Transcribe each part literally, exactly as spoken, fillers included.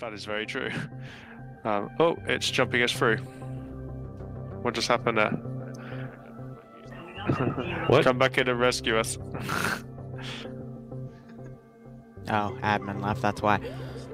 That is very true. Um, oh, it's jumping us through. What just happened there? What? Come back in and rescue us. Oh, admin left, that's why.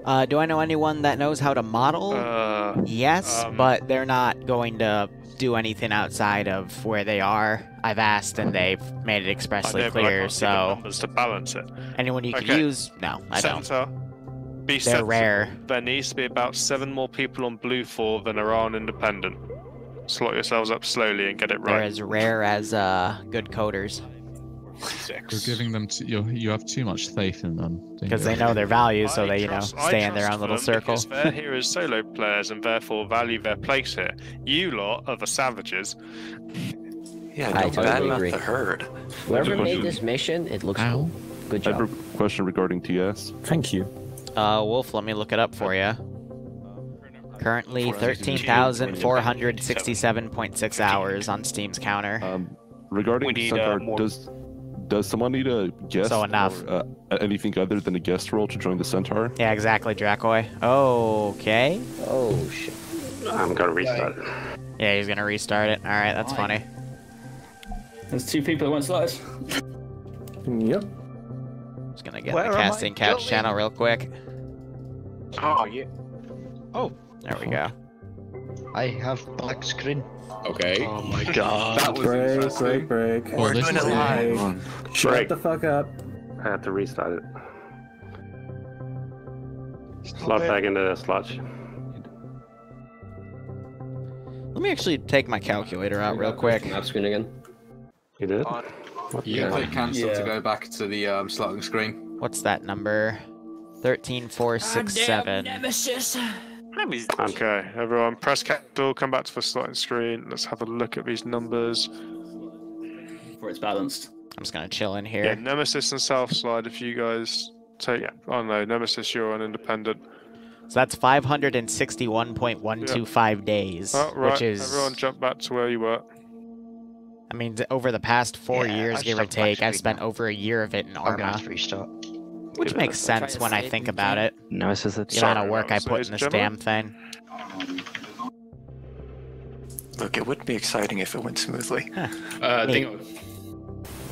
Uh, do I know anyone that knows how to model? Uh, yes, um, but they're not going to do anything outside of where they are. I've asked and they've made it expressly know, clear, so... numbers to balance it. Anyone you okay. can use? No, I Center. don't. Be they're sensible. rare. There needs to be about seven more people on BLUFOR than are on Independent. Slot yourselves up slowly and get it right. They're as rare as uh, good coders. Six. You're giving them. T you're, you have too much faith in them because they know their value, so I they you trust, know stay I in their own little circle. They're here as solo players and therefore value their place here. You lot are the savages. Yeah, I totally agree. The herd. Whoever made this mission, it looks Ow. cool. Good job. I have a question regarding T S. Thank you. Uh, Wolf, let me look it up for you. Currently, thirteen thousand four hundred sixty-seven point six hours on Steam's counter. Um, regarding Sunkar, uh, does. Does someone need a guest so enough. Or, uh, anything other than a guest role to join the Centaur? Yeah, exactly, Dracoy. Okay. Oh, shit. I'm going to restart it. Yeah, he's going to restart it. All right, that's Why? funny. There's two people at one slice. Yep. Just going to get Where the casting couch going? channel real quick. Oh, yeah. Oh. There we go. I have black screen. Okay. Oh my god. That was break, break, break, break. We're doing it live. Shut the fuck up. I have to restart it. Slot back into the slot. Let me actually take my calculator out real quick. App screen again. You did? You can click cancel to go back to the um, slotting screen. What's that number? thirteen four six seven. Nemesis. Okay, everyone, press capital, come back to the slotting screen. Let's have a look at these numbers. Before it's balanced. I'm just going to chill in here. Yeah, Nemesis and South Slide, if you guys take... Yeah. Oh, no, Nemesis, you're on Independent. So that's five hundred sixty-one point one two five yep. days, oh, right. which is... Everyone jump back to where you were. I mean, over the past four yeah, years, give or take, I've spent now. over a year of it in Arma. Which makes sense when I think about it. No, it's just the amount of work I put in this damn thing. Look, it would be exciting if it went smoothly. Huh. Uh, Dingo.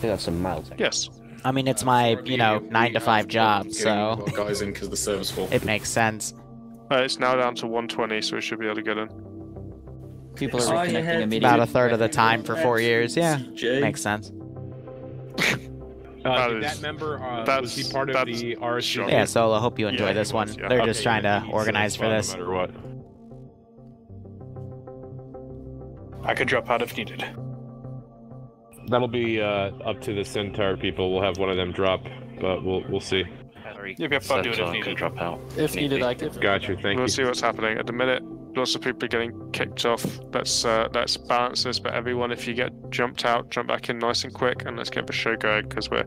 We have some miles. Yes. I mean, it's my, you know, nine to five job, so. Guys in because the server's full. It makes sense. Uh, it's now down to one twenty, so we should be able to get in. People are reconnecting immediately. About a third of the time for four years. Yeah, makes sense. Uh, that, did is, that member uh, was he part of the R S G? Yeah, so I hope you enjoy yeah, this one. Was, yeah. They're okay, just trying yeah, to organize for this. No matter what. I could drop out if needed. That'll be uh, up to the Centaur people. We'll have one of them drop, but we'll we'll see. You'll get fun doing it if needed. Drop out. If needed, I could. Got you. Thank we'll you. We'll see what's happening at the minute. Lots of people are getting kicked off. Let's uh, let's balance this. But everyone, if you get jumped out, jump back in nice and quick, and let's get the show going because we're.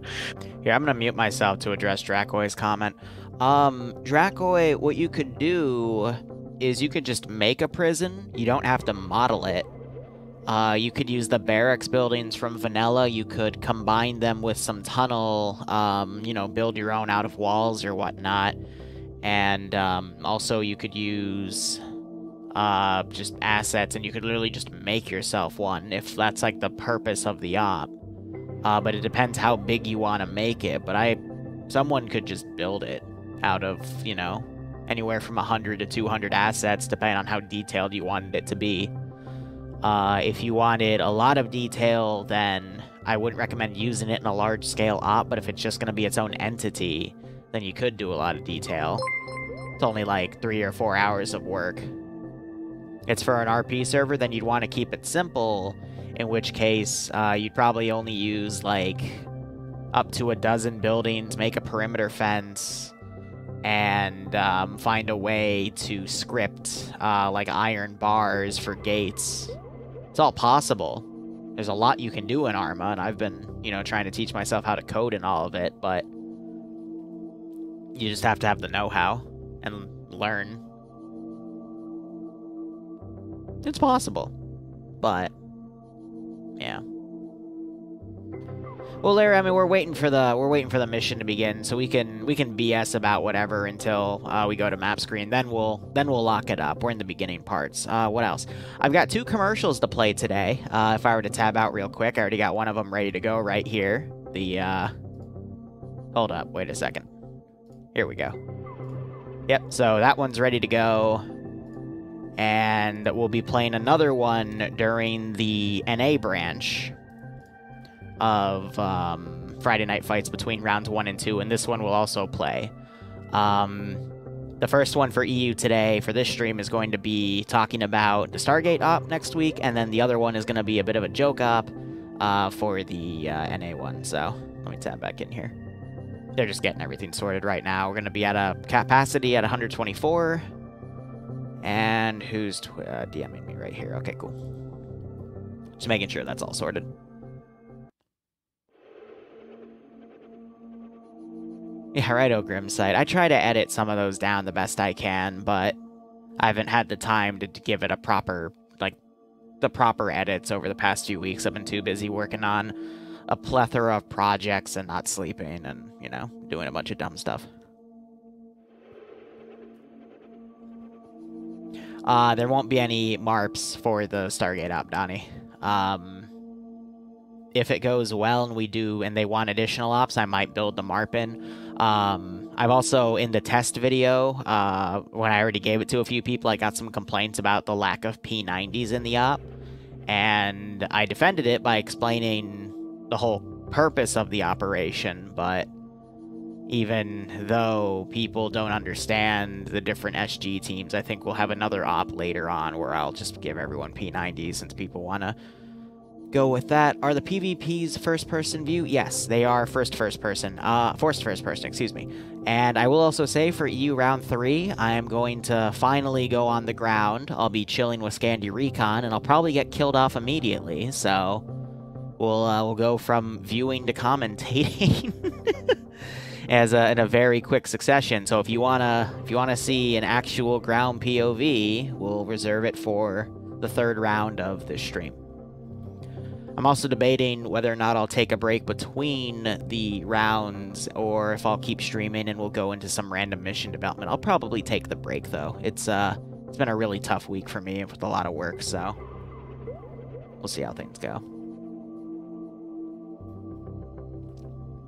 Yeah, I'm gonna mute myself to address Dracoy's comment. Um, Dracoy, what you could do is you could just make a prison. You don't have to model it. Uh, you could use the barracks buildings from Vanilla. You could combine them with some tunnel. Um, you know, build your own out of walls or whatnot. And um, also you could use. Uh, just assets, and you could literally just make yourself one if that's like the purpose of the op. Uh, but it depends how big you want to make it. But I, someone could just build it out of, you know, anywhere from one hundred to two hundred assets, depending on how detailed you wanted it to be. Uh, if you wanted a lot of detail, then I wouldn't recommend using it in a large scale op. But if it's just going to be its own entity, then you could do a lot of detail. It's only like three or four hours of work. It's for an R P server, then you'd want to keep it simple, in which case uh, you'd probably only use like up to a dozen buildings, make a perimeter fence, and um, find a way to script uh, like iron bars for gates. It's all possible. There's a lot you can do in Arma, and I've been, you know, trying to teach myself how to code and all of it, but you just have to have the know-how and learn. It's possible, but, yeah. Well, Larry, I mean, we're waiting for the we're waiting for the mission to begin, so we can we can B S about whatever until uh, we go to map screen. Then we'll then we'll lock it up. We're in the beginning parts. Uh, what else? I've got two commercials to play today. Uh, if I were to tab out real quick, I already got one of them ready to go right here. The uh, hold up, wait a second. Here we go. Yep. So that one's ready to go. And we'll be playing another one during the N A branch of um, Friday Night Fights between rounds one and two, and this one will also play. Um, the first one for E U today for this stream is going to be talking about the Stargate op next week, and then the other one is going to be a bit of a joke op uh, for the uh, N A one. So let me tap back in here. They're just getting everything sorted right now. We're going to be at a capacity at one hundred twenty-four. And who's tw uh, DMing me right here? Okay, cool. Just making sure that's all sorted. Yeah, right, oh Grimsight. I try to edit some of those down the best I can, but I haven't had the time to give it a proper, like, the proper edits over the past few weeks. I've been too busy working on a plethora of projects and not sleeping and, you know, doing a bunch of dumb stuff. Uh, there won't be any MARPs for the Stargate op, Donnie. Um, if it goes well and we do, and they want additional ops, I might build the MARP in. Um, I've also, in the test video, uh, when I already gave it to a few people, I got some complaints about the lack of P nineties in the op. And I defended it by explaining the whole purpose of the operation, but even though people don't understand the different S G teams, I think we'll have another op later on where I'll just give everyone P nineties since people want to go with that. Are the PvPs first-person view? Yes, they are first first-person. Uh, forced first-person, excuse me. And I will also say for E U Round three, I am going to finally go on the ground. I'll be chilling with Scandi Recon, and I'll probably get killed off immediately, so we'll, uh, we'll go from viewing to commentating. As a, in a very quick succession. So if you wanna if you wanna see an actual ground P O V, we'll reserve it for the third round of this stream. I'm also debating whether or not I'll take a break between the rounds or if I'll keep streaming and we'll go into some random mission development. I'll probably take the break though. It's uh it's been a really tough week for me with a lot of work, so we'll see how things go.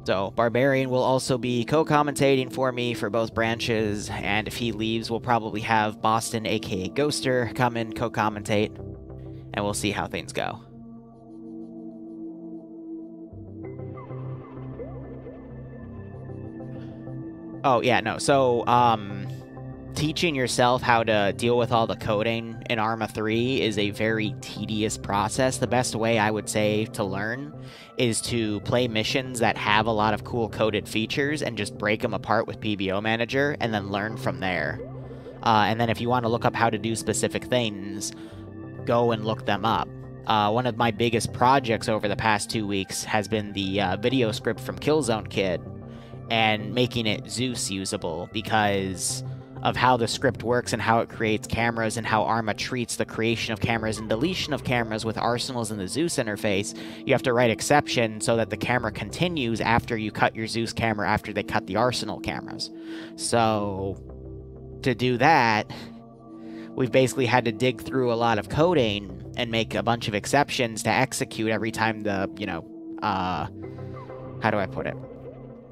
So, Barbarian will also be co-commentating for me for both branches, and if he leaves, we'll probably have Boston, aka Ghoster, come in, co-commentate, and we'll see how things go. Oh, yeah, no, so, um, teaching yourself how to deal with all the coding in Arma three is a very tedious process. The best way I would say to learn is to play missions that have a lot of cool coded features and just break them apart with P B O Manager and then learn from there. Uh, and then if you want to look up how to do specific things, go and look them up. Uh, one of my biggest projects over the past two weeks has been the uh, video script from Killzone Kid and making it Zeus usable because of how the script works and how it creates cameras and how Arma treats the creation of cameras and deletion of cameras with arsenals in the Zeus interface. You have to write exceptions so that the camera continues after you cut your Zeus camera after they cut the arsenal cameras. So to do that, we've basically had to dig through a lot of coding and make a bunch of exceptions to execute every time the, you know, uh, how do I put it?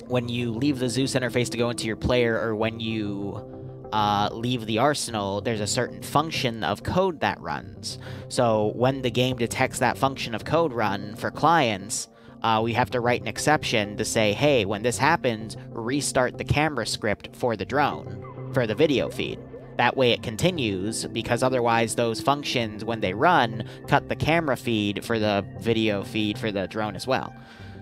When you leave the Zeus interface to go into your player or when you Uh, leave the arsenal, there's a certain function of code that runs. So when the game detects that function of code run for clients, uh, we have to write an exception to say, hey, when this happens, restart the camera script for the drone, for the video feed. That way it continues, because otherwise those functions, when they run, cut the camera feed for the video feed for the drone as well.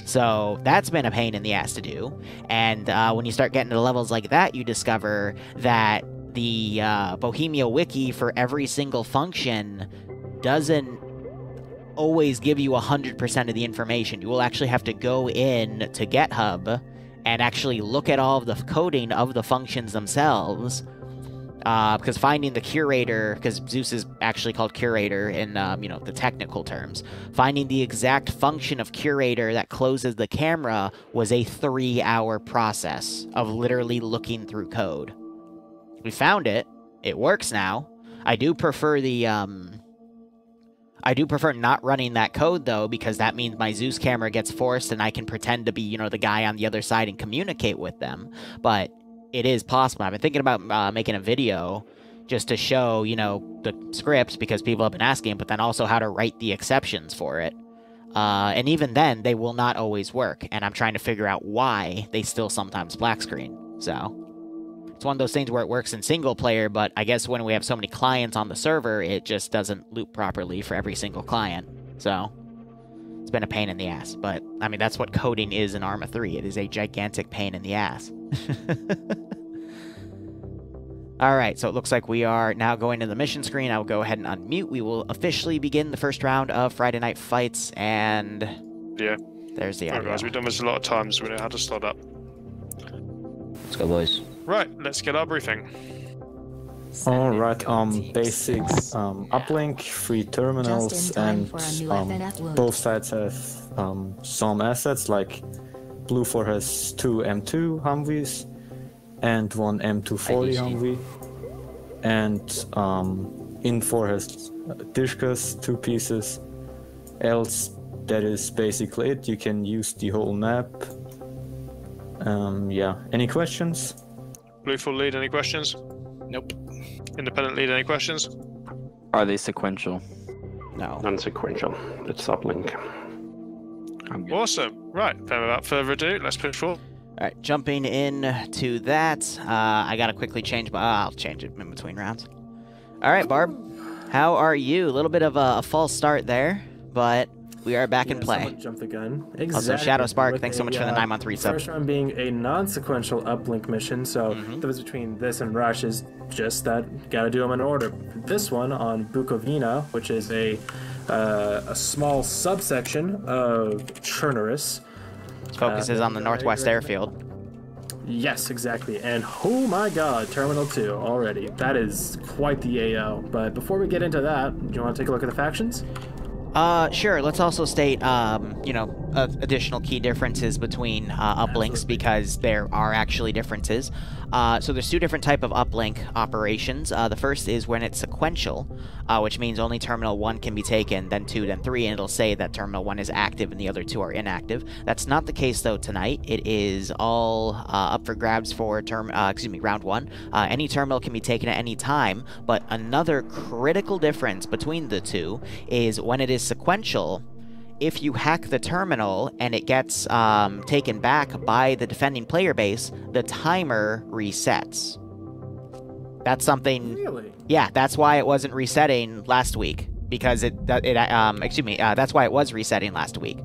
So that's been a pain in the ass to do. And uh, when you start getting to levels like that, you discover that the uh, Bohemia Wiki for every single function doesn't always give you one hundred percent of the information. You will actually have to go in to GitHub and actually look at all of the coding of the functions themselves Uh, because finding the curator, because Zeus is actually called curator in, um, you know, the technical terms, finding the exact function of curator that closes the camera was a three-hour process of literally looking through code. We found it. It works now. I do prefer the, um... I do prefer not running that code, though, because that means my Zeus camera gets forced and I can pretend to be, you know, the guy on the other side and communicate with them. But it is possible. I've been thinking about uh, making a video just to show, you know, the scripts because people have been asking, but then also how to write the exceptions for it. Uh, and even then, they will not always work. And I'm trying to figure out why they still sometimes black screen. So it's one of those things where it works in single player, but I guess when we have so many clients on the server, it just doesn't loop properly for every single client. So it's been a pain in the ass. But I mean, that's what coding is in Arma three. It is a gigantic pain in the ass. Alright, so it looks like we are now going to the mission screen. I will go ahead and unmute. We will officially begin the first round of Friday Night Fights, and yeah, there's the audio. Alright guys, we've done this a lot of times, so we know how to start up. Let's go, boys. Right, let's get our briefing. Alright, um, basics, um, uplink, three terminals, and um, both sides have um, some assets, like BLUFOR has two M two Humvees, and one M two forty Humvee, and um, Infor has Dishka's two pieces. Else, that is basically it. You can use the whole map. Um, yeah, any questions? BLUFOR lead, any questions? Nope. Independent lead, any questions? Are they sequential? No. Non-sequential. It's uplink. Awesome. Right, then without further ado, let's push forward. Alright, jumping in to that, uh, I gotta quickly change my... Uh, I'll change it in between rounds. Alright, Barb, how are you? A little bit of a, a false start there, but we are back yeah, in play. Jump the gun. Exactly. Also, Shadow Spark, With thanks a, so much uh, for the nine on three sub. First round being a non-sequential uplink mission, so mm-hmm. the difference between this and Rush is just that gotta do them in order. This one on Bukovina, which is a, uh, a small subsection of Chernarus. Focuses uh, on the northwest right, right, airfield. Yes, exactly. And oh my god, Terminal two already. That is quite the A O. But before we get into that, do you want to take a look at the factions? Uh, sure. Let's also state, um, you know, uh, additional key differences between uh, uplinks, because there are actually differences. Uh, so there's two different type of uplink operations. Uh, the first is when it's sequential, uh, which means only Terminal one can be taken, then two, then three, and it'll say that Terminal one is active and the other two are inactive. That's not the case, though, tonight. It is all uh, up for grabs for term, uh, excuse me, Round one. Uh, any terminal can be taken at any time, but another critical difference between the two is when it is sequential, if you hack the terminal and it gets um, taken back by the defending player base, the timer resets. That's something... Really? Yeah, that's why it wasn't resetting last week, because it... it um, excuse me, uh, that's why it was resetting last week.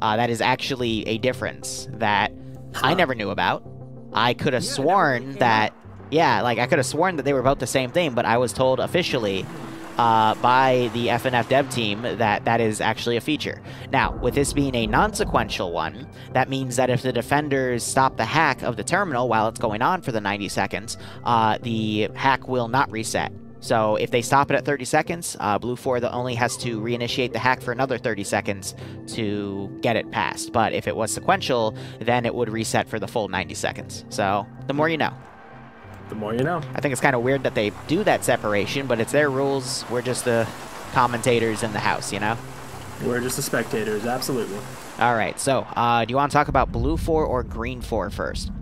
Uh, that is actually a difference that huh. I never knew about. I could have yeah, sworn that... Yeah, like, I could have sworn that they were about the same thing, but I was told officially... Uh, by the F N F dev team that that is actually a feature. Now, with this being a non-sequential one, that means that if the defenders stop the hack of the terminal while it's going on for the ninety seconds, uh, the hack will not reset. So if they stop it at thirty seconds, uh, BLUFOR only has to reinitiate the hack for another thirty seconds to get it passed. But if it was sequential, then it would reset for the full ninety seconds. So the more you know. The more you know. I think it's kind of weird that they do that separation, but it's their rules. We're just the commentators in the house, you know? We're just the spectators, absolutely. All right, so uh, do you want to talk about BLUFOR or GREENFOR first?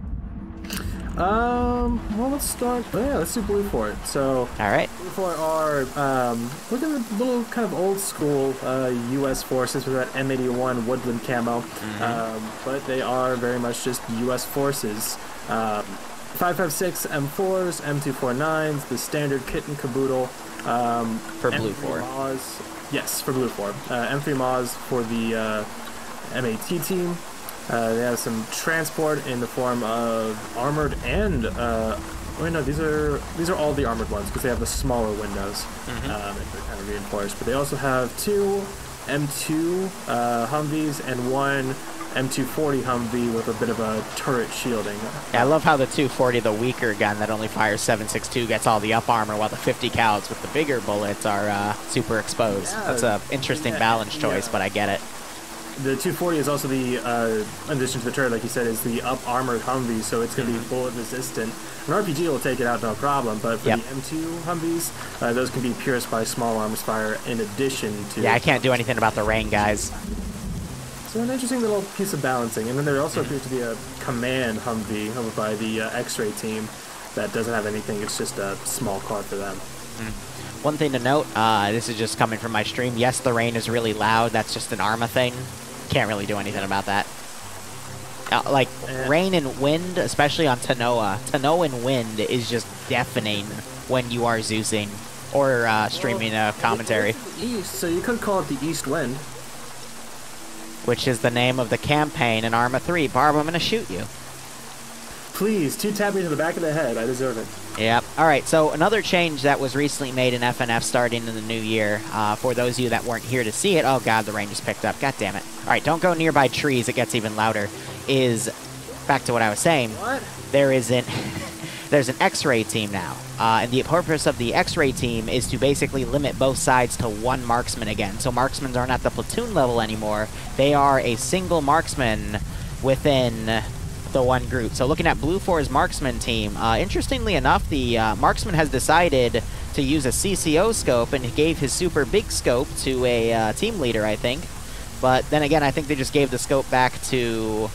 Um, well, let's start. Oh, yeah, let's do BLUFOR. So, all right. BLUFOR are, um, look at the little kind of old school uh, U S forces with that M eighty-one woodland camo, mm-hmm. um, but they are very much just U S forces. Um, five five six M fours, M two forty-nines, the standard kit and caboodle. Um, for BLUFOR. MAWS, yes, for BLUFOR. Uh, M three MAWS for the uh, M A T team. Uh, they have some transport in the form of armored and... Uh, oh no, these are these are all the armored ones because they have the smaller windows. Mm-hmm. um, and they're kind of reinforced. But they also have two M two uh, Humvees and one M two forty Humvee with a bit of a turret shielding. Yeah, I love how the two forty, the weaker gun that only fires seven six two, gets all the up armor, while the fifty cals with the bigger bullets are uh, super exposed. Yeah, that's an interesting yeah, balance choice, yeah. but I get it. The two forty is also the, uh, in addition to the turret, like you said, is the up-armored Humvee, so it's going to be bullet-resistant. An R P G will take it out, no problem, but for yep. the M two Humvees, uh, those can be pierced by small arms fire in addition to... Yeah, I can't do anything about the rain, guys. So an interesting little piece of balancing. And then there also appears to be a command Humvee over by the uh, X-Ray team that doesn't have anything. It's just a small car for them. Mm. One thing to note, uh, this is just coming from my stream, yes, the rain is really loud, that's just an Arma thing. Can't really do anything about that. Uh, like, and rain and wind, especially on Tanoa. Tanoa and wind is just deafening when you are Zeusing or uh, streaming well, a commentary. It's the east, so you could call it the East Wind. Which is the name of the campaign in Arma three. Barb, I'm going to shoot you. Please, two tap me to the back of the head. I deserve it. Yep. All right, so another change that was recently made in F N F starting in the new year. Uh, for those of you that weren't here to see it, oh, God, the rain just picked up. God damn it. All right, don't go nearby trees. It gets even louder. Is, back to what I was saying, what? there isn't... There's an X-Ray team now, uh, and the purpose of the X-Ray team is to basically limit both sides to one marksman again. So marksmen aren't at the platoon level anymore. They are a single marksman within... the one group. So looking at BLUFOR's marksman team, uh, interestingly enough, the uh, marksman has decided to use a C C O scope and he gave his super big scope to a uh, team leader, I think. But then again, I think they just gave the scope back to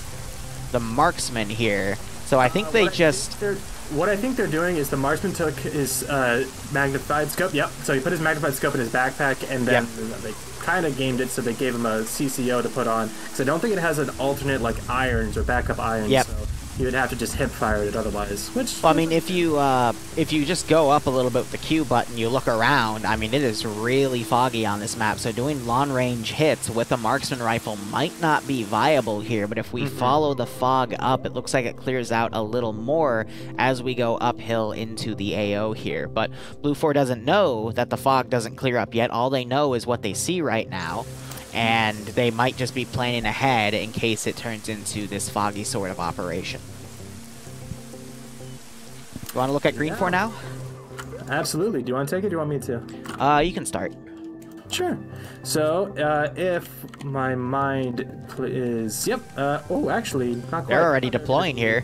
the marksman here. So I think uh, they what just... I think what I think they're doing is the marksman took his uh, magnified scope, yep, so he put his magnified scope in his backpack and then yep. they kind of gamed it, so they gave him a C C O to put on, because I don't think it has an alternate like irons or backup irons, yep. so you would have to just hip fire it otherwise. Which well, I mean, if you uh, if you just go up a little bit with the Q button, you look around, I mean, it is really foggy on this map, so doing long-range hits with a marksman rifle might not be viable here, but if we mm-hmm. follow the fog up, it looks like it clears out a little more as we go uphill into the A O here. But BLUFOR doesn't know that the fog doesn't clear up yet. All they know is what they see right now. And they might just be planning ahead in case it turns into this foggy sort of operation. You want to look at GREENFOR now? Absolutely. Do you want to take it or do you want me to? Uh, you can start. Sure. So, uh, if my mind is... Yep. Uh, oh, actually, not quite. They're already deploying here.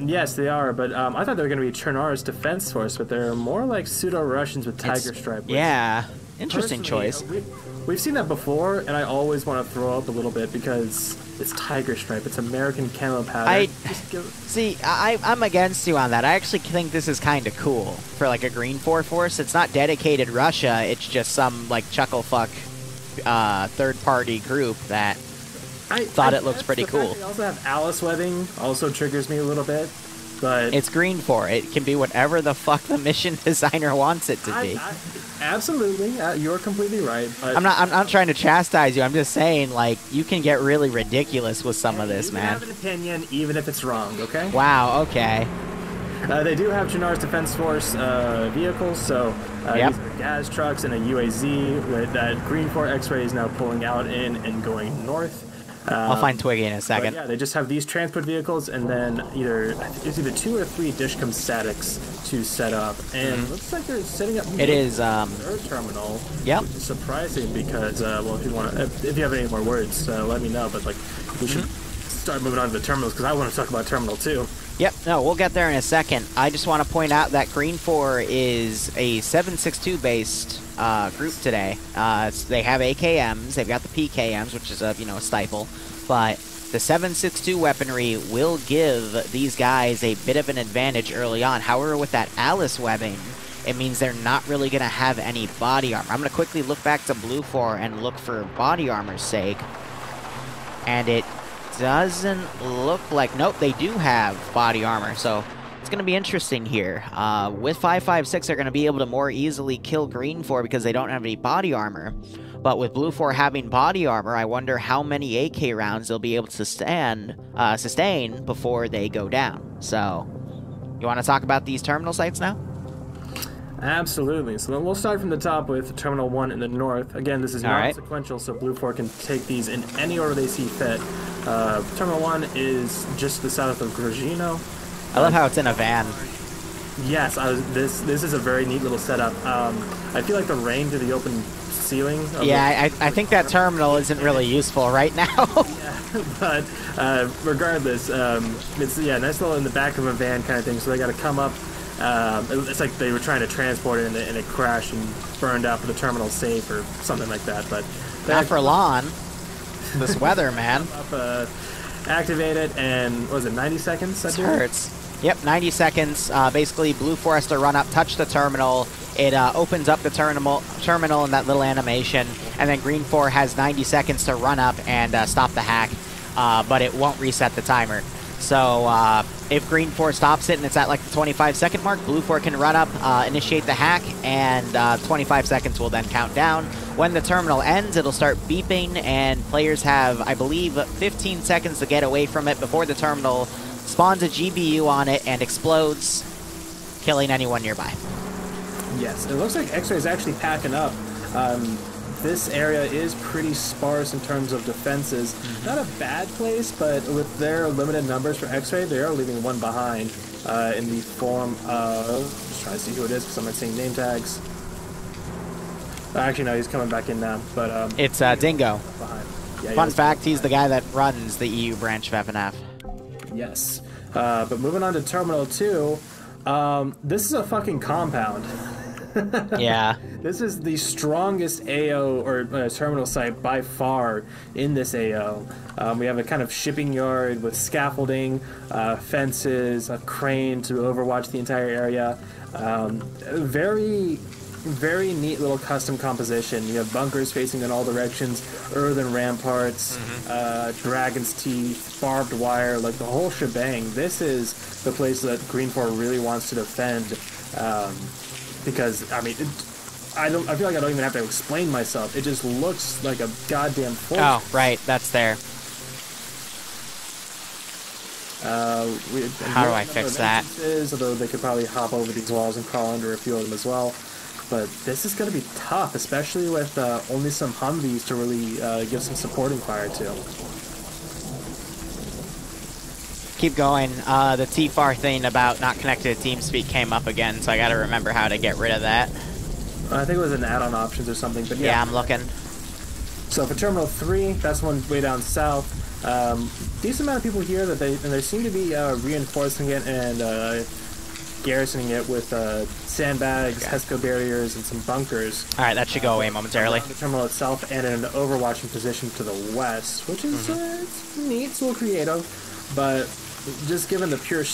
Yes, they are, but um, I thought they were going to be Chernarus Defense Force, but they're more like pseudo-Russians with Tiger it's, Stripe. Yeah. Interesting choice. We, we've seen that before, and I always want to throw up a little bit because it's Tiger Stripe. It's American camo pattern. I, Just give... See, I, I'm against you on that. I actually think this is kind of cool for, like, a GREENFOR force. It's not dedicated Russia. It's just some, like, chuckle-fuck uh, third-party group that I, thought I it looks pretty the cool. They also have Alice webbing. Also triggers me a little bit. But it's GREENFOR. It can be whatever the fuck the mission designer wants it to I, be. I, absolutely, uh, you're completely right. But I'm not. I'm not trying to chastise you. I'm just saying, like, you can get really ridiculous with some of this, man. You have an opinion, even if it's wrong. Okay. Wow. Okay. Uh, they do have Chernarus Defense Force uh, vehicles, so uh, yep. these are gas trucks and a U A Z with that GREENFOR X-Ray is now pulling out in and going north. Um, I'll find Twiggy in a second. Yeah, they just have these transport vehicles, and then either it's either two or three Dishcom statics to set up. And mm-hmm. looks like they're setting up. It is um. Third terminal. Yep. Which is surprising because uh, well, if you want, if, if you have any more words, uh, let me know. But like, we should mm-hmm. start moving on to the terminals because I want to talk about terminal two. Yep. No, we'll get there in a second. I just want to point out that GREENFOR is a seven six two based. Uh, group today. Uh, they have A K Ms, they've got the P K Ms, which is a, you know, a stifle, but the seven six two weaponry will give these guys a bit of an advantage early on. However, with that Alice webbing, it means they're not really going to have any body armor. I'm going to quickly look back to BLUFOR and look for body armor's sake, and it doesn't look like... Nope, they do have body armor, so... It's going to be interesting here. Uh, with five five six, they're going to be able to more easily kill GREENFOR because they don't have any body armor. But with BLUFOR having body armor, I wonder how many A K rounds they'll be able to sustain, uh, sustain before they go down. So, you want to talk about these terminal sites now? Absolutely. So then we'll start from the top with Terminal one in the north. Again, this is not sequential, so BLUFOR can take these in any order they see fit. Uh, terminal one is just the south of Grigino. I love how it's in a van. Yes, I was, this this is a very neat little setup. Um, I feel like the rain to the open ceiling. Of yeah, the, I, I think that terminal isn't really useful right now. Yeah, but uh, regardless, um, it's yeah, nice little in the back of a van kind of thing. So they got to come up. Um, it's like they were trying to transport it and it, and it crashed and burned up the terminal safe or something like that. But not for long. This weather, man. Up, uh, activate it, and what was it ninety seconds? That hurts. Yep, ninety seconds. Uh, basically, Blue Forester run up, touch the terminal. It uh, opens up the terminal, terminal in that little animation, and then Green four has ninety seconds to run up and uh, stop the hack, uh, but it won't reset the timer. So uh, if Green four stops it and it's at like the twenty-five second mark, Blue four can run up, uh, initiate the hack, and uh, twenty-five seconds will then count down. When the terminal ends, it'll start beeping, and players have, I believe, fifteen seconds to get away from it before the terminal spawns a G B U on it and explodes, killing anyone nearby. Yes, it looks like X-Ray is actually packing up. Um, this area is pretty sparse in terms of defenses. Not a bad place, but with their limited numbers for X-Ray, they are leaving one behind uh, in the form of... Just trying to see who it is, because I'm not seeing name tags. Actually, no, he's coming back in now. But um, it's uh, Dingo. Behind. Yeah, Fun he fact, he's the guy that runs the E U branch of F N F. Yes. Uh, but moving on to Terminal two, um, this is a fucking compound. Yeah. This is the strongest A O or uh, terminal site by far in this A O. Um, we have a kind of shipping yard with scaffolding, uh, fences, a crane to overwatch the entire area. Um, very, very neat little custom composition. You have bunkers facing in all directions, earthen ramparts, mm-hmm. uh, dragon's teeth, barbed wire, like the whole shebang. This is the place that Green four really wants to defend. Um, Because, I mean, it, I don't. I feel like I don't even have to explain myself. It just looks like a goddamn fort. Oh, right. That's there. Uh, we, How do I fix that? Although they could probably hop over these walls and crawl under a few of them as well. But this is going to be tough, especially with uh, only some Humvees to really uh, give some supporting fire to. Keep going. Uh, the T FAR thing about not connected to TeamSpeak came up again, so I gotta remember how to get rid of that. I think it was an add-on options or something, but yeah. Yeah, I'm looking. So for Terminal three, that's one way down south. Um, decent amount of people here, that they and they seem to be uh, reinforcing it and uh, garrisoning it with uh, sandbags, okay. HESCO barriers, and some bunkers. Alright, that should go uh, away momentarily. The terminal itself and an overwatching position to the west, which is mm-hmm. uh, it's neat, it's a little creative, but just given the pure uh,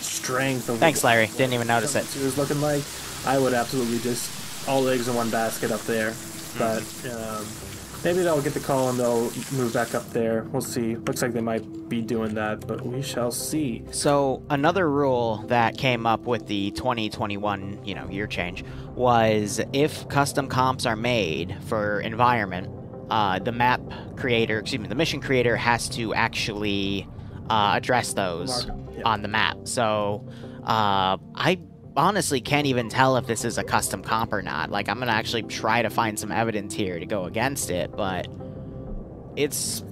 strength of Thanks, Larry. Didn't even notice it. It was looking like I would absolutely just all eggs in one basket up there. But mm-hmm. um, maybe they'll get the call and they'll move back up there. We'll see. Looks like they might be doing that, but we shall see. So another rule that came up with the twenty twenty-one, you know, year change was if custom comps are made for environment, uh, the map creator, excuse me, the mission creator has to actually. Uh, address those yeah. on the map. So uh, I honestly can't even tell if this is a custom comp or not. Like, I'm gonna actually try to find some evidence here to go against it, but it's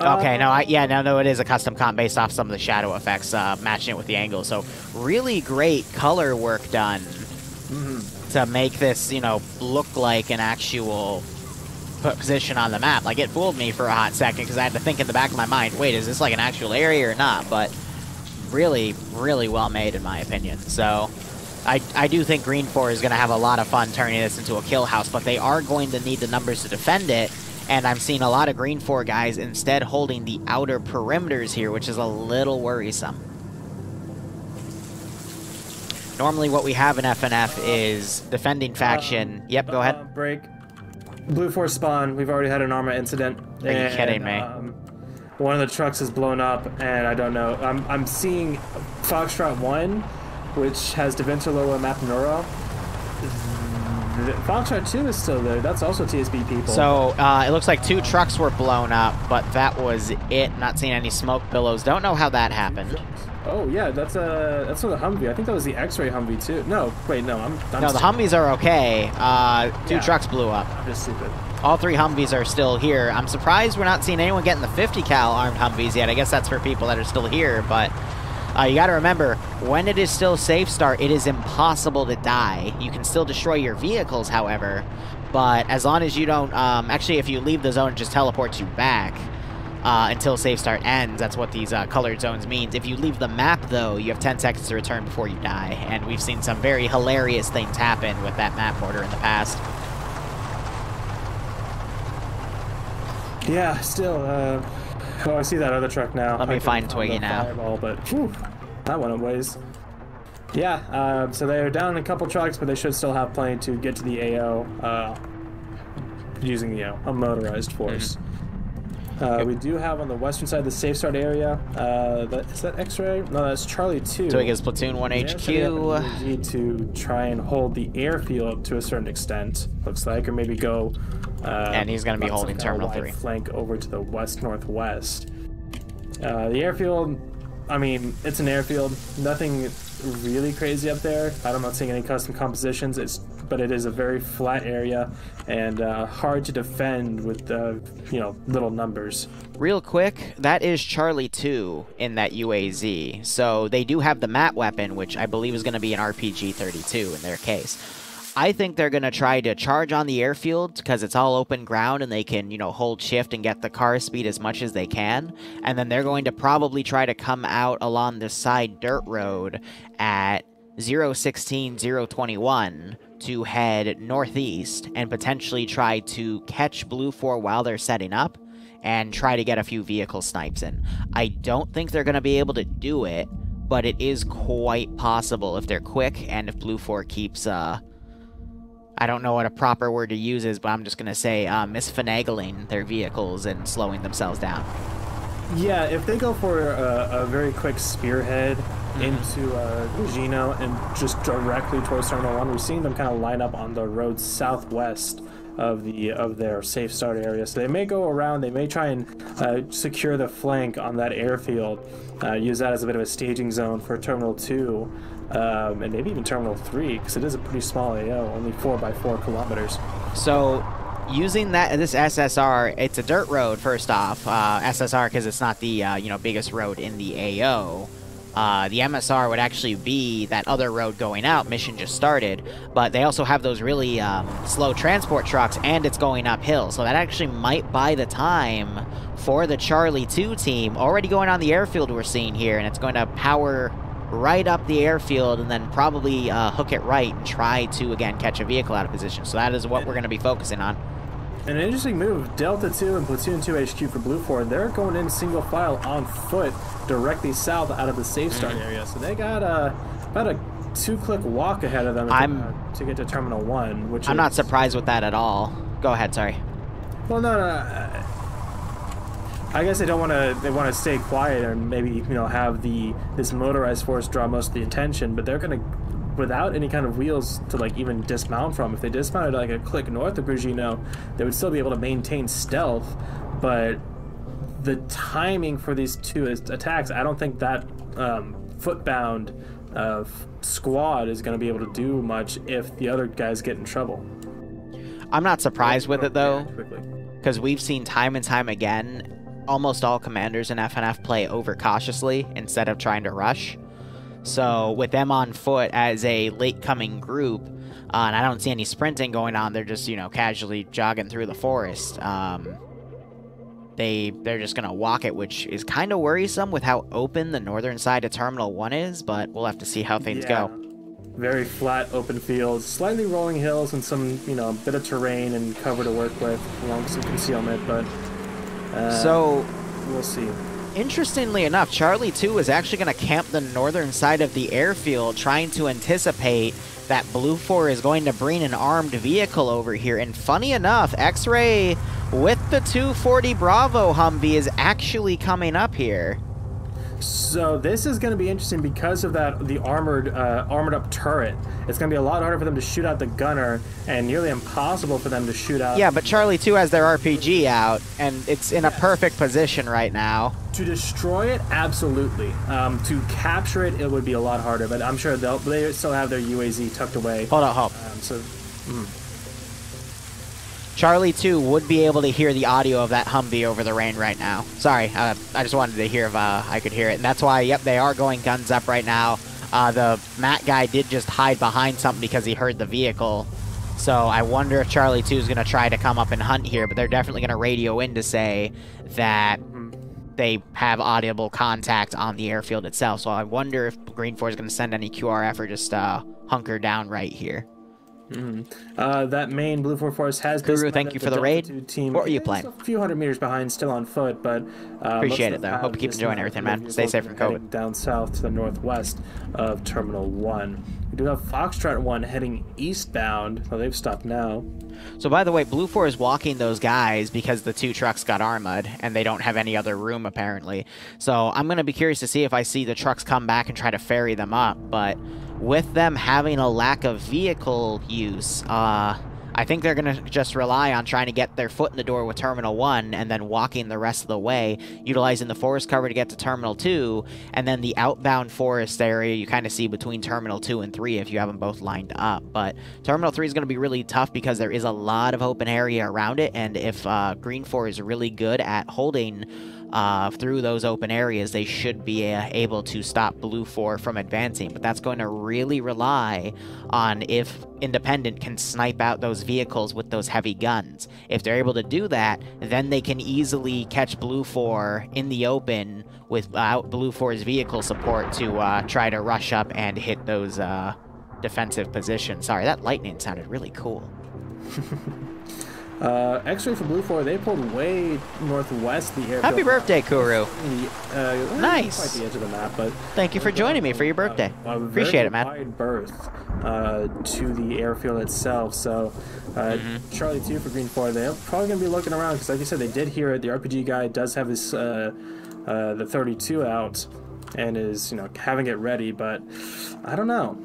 uh, okay. No, I yeah, no, no, it is a custom comp based off some of the shadow effects, uh, matching it with the angle. So really great color work done mm-hmm. to make this, you know, look like an actual. Put position on the map. Like, it fooled me for a hot second because I had to think in the back of my mind, wait, is this like an actual area or not? But really, really well made in my opinion. So I, I do think Green four is going to have a lot of fun turning this into a kill house, but they are going to need the numbers to defend it. And I'm seeing a lot of Green four guys instead holding the outer perimeters here, which is a little worrisome. Normally what we have in F N F is defending faction. Uh, yep, go uh, ahead. Break. Blue Force spawn, we've already had an Arma incident. Are you kidding me? Um, one of the trucks is blown up, and I don't know. I'm, I'm seeing Foxtrot one, which has Deventoloa Map Neuro. Foxtrot two is still there. That's also T S B people. So uh, it looks like two trucks were blown up, but that was it. Not seeing any smoke billows. Don't know how that happened. Oh, yeah, that's uh, that's for the Humvee. I think that was the X-Ray Humvee, too. No, wait, no, I'm... I'm no, the Humvees are okay. Uh, two yeah. trucks blew up. I'm just stupid. All three Humvees are still here. I'm surprised we're not seeing anyone getting the fifty cal armed Humvees yet. I guess that's for people that are still here, but uh, you gotta remember, when it is still safe start, it is impossible to die. You can still destroy your vehicles, however, but as long as you don't, um, actually if you leave the zone, it just teleports you back uh, until safe start ends. That's what these uh, colored zones means. If you leave the map though, you have ten seconds to return before you die, and we've seen some very hilarious things happen with that map order in the past. Yeah, still, uh, oh, I see that other truck now. Let me find Twiggy now. Fireball, but whew, that went a ways. Yeah, uh, so they're down a couple trucks, but they should still have plenty to get to the A O, uh, using, you know, a motorized force. Mm-hmm. uh, we do have on the western side the safe start area, uh, that, is that X-Ray? No, that's Charlie two. Twiggy's Platoon one H Q. We need to try and hold the airfield to a certain extent, looks like, or maybe go... Uh, and he's going to be holding Terminal three. Flank over to the west-northwest. Uh, the airfield, I mean, it's an airfield. Nothing really crazy up there. I'm not seeing any custom compositions, it's, but it is a very flat area and uh, hard to defend with, uh, you know, little numbers. Real quick, that is Charlie two in that U A Z. So they do have the M A T weapon, which I believe is going to be an R P G thirty-two in their case. I think they're going to try to charge on the airfield because it's all open ground and they can, you know, hold shift and get the car speed as much as they can. And then they're going to probably try to come out along the side dirt road at zero sixteen, zero twenty-one to head northeast and potentially try to catch BLUFOR while they're setting up and try to get a few vehicle snipes in. I don't think they're going to be able to do it, but it is quite possible if they're quick and if BLUFOR keeps, uh, I don't know what a proper word to use is, but I'm just going to say uh, misfinagling their vehicles and slowing themselves down. Yeah, if they go for a, a very quick spearhead mm-hmm. into uh, Gugino and just directly towards Terminal one, we're seeing them kind of line up on the road southwest of the of their safe start area. So they may go around, they may try and uh, secure the flank on that airfield, uh, use that as a bit of a staging zone for Terminal two. Um, and maybe even Terminal three, because it is a pretty small A O, only four by four kilometers. So, using that this S S R, it's a dirt road, first off. Uh, S S R, because it's not the uh, you know biggest road in the A O. Uh, the M S R would actually be that other road going out. Mission just started. But they also have those really um, slow transport trucks, and it's going uphill. So that actually might buy the time for the Charlie two team, already going on the airfield we're seeing here, and it's going to power... right up the airfield and then probably uh, hook it right and try to, again, catch a vehicle out of position. So that is what we're going to be focusing on. An interesting move. Delta two and Platoon two H Q for BLUFOR, they're going in single file on foot directly south out of the safe start mm-hmm. area. So they got uh, about a two-click walk ahead of them I'm, uh, to get to Terminal one. Which I'm is... not surprised with that at all. Go ahead, sorry. Well, no, no, no. I guess they don't want to. They want to stay quiet and maybe you know have the this motorized force draw most of the attention. But they're gonna, without any kind of wheels to like even dismount from. If they dismounted like a click north of Grugino, they would still be able to maintain stealth. But the timing for these two attacks, I don't think that um, footbound uh, squad is gonna be able to do much if the other guys get in trouble. I'm not surprised with it though, because we've seen time and time again. Almost all commanders in F N F play overcautiously instead of trying to rush. So with them on foot as a late-coming group, uh, and I don't see any sprinting going on, they're just, you know, casually jogging through the forest. Um, they, they're just going to walk it, which is kind of worrisome with how open the northern side of Terminal one is, but we'll have to see how things yeah. go. Very flat, open fields, slightly rolling hills and some, you know, bit of terrain and cover to work with along some concealment, but... Uh, so, we'll see. Interestingly enough, Charlie two is actually going to camp the northern side of the airfield, trying to anticipate that BLUFOR is going to bring an armed vehicle over here. And funny enough, X-Ray with the two forty Bravo Humvee is actually coming up here. So this is going to be interesting because of that the armored uh, armored up turret. It's going to be a lot harder for them to shoot out the gunner and nearly impossible for them to shoot out. Yeah, but Charlie two has their R P G out and it's in yes. a perfect position right now. To destroy it, absolutely. Um, to capture it, it would be a lot harder, but I'm sure they'll they still have their U A Z tucked away. Hold on, hold. Um, so. Mm. Charlie two would be able to hear the audio of that Humvee over the rain right now. Sorry, uh, I just wanted to hear if uh, I could hear it. And that's why, yep, they are going guns up right now. Uh, the Matt guy did just hide behind something because he heard the vehicle. So I wonder if Charlie two is going to try to come up and hunt here, but they're definitely going to radio in to say that they have audible contact on the airfield itself. So I wonder if Green four is going to send any Q R F or just uh, hunker down right here. Mm-hmm. uh, that main Blue four force has... Guru, thank you for the raid. Team. What are you playing? It's a few hundred meters behind, still on foot, but... Uh, Appreciate it, though. Hope you keep enjoying everything, man. Stay safe from COVID. Down south to the northwest of Terminal one. We do have Foxtrot one heading eastbound. Well, they've stopped now. So, by the way, Blue four is walking those guys because the two trucks got armored, and they don't have any other room, apparently. So, I'm going to be curious to see if I see the trucks come back and try to ferry them up, but... with them having a lack of vehicle use, uh, I think they're going to just rely on trying to get their foot in the door with Terminal one and then walking the rest of the way, utilizing the forest cover to get to Terminal two, and then the outbound forest area you kind of see between Terminal two and three if you have them both lined up. But Terminal three is going to be really tough because there is a lot of open area around it, and if uh, Green four is really good at holding... Uh, through those open areas, they should be uh, able to stop Blue four from advancing, but that's going to really rely on if Independent can snipe out those vehicles with those heavy guns. If they're able to do that, then they can easily catch Blue four in the open without Blue four's vehicle support to uh, try to rush up and hit those uh, defensive positions. Sorry, that lightning sounded really cool. Uh, X-ray for Blue four, they pulled way northwest the airfield. Happy birthday, Kuru. Uh, nice. Quite the edge of the map, but thank you for joining me for your birthday. A, a Appreciate it, man. Wide berth uh, to the airfield itself. So, uh, mm-hmm. Charlie two for Green four, they're probably going to be looking around because, like you said, they did hear it. The R P G guy does have his uh, uh, the thirty-two out and is, you know, having it ready, but I don't know.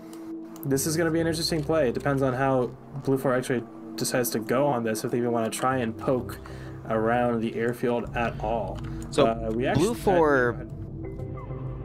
This is going to be an interesting play. It depends on how Blue four X-ray decides to go on this, if they even want to try and poke around the airfield at all. So uh, we Blue four,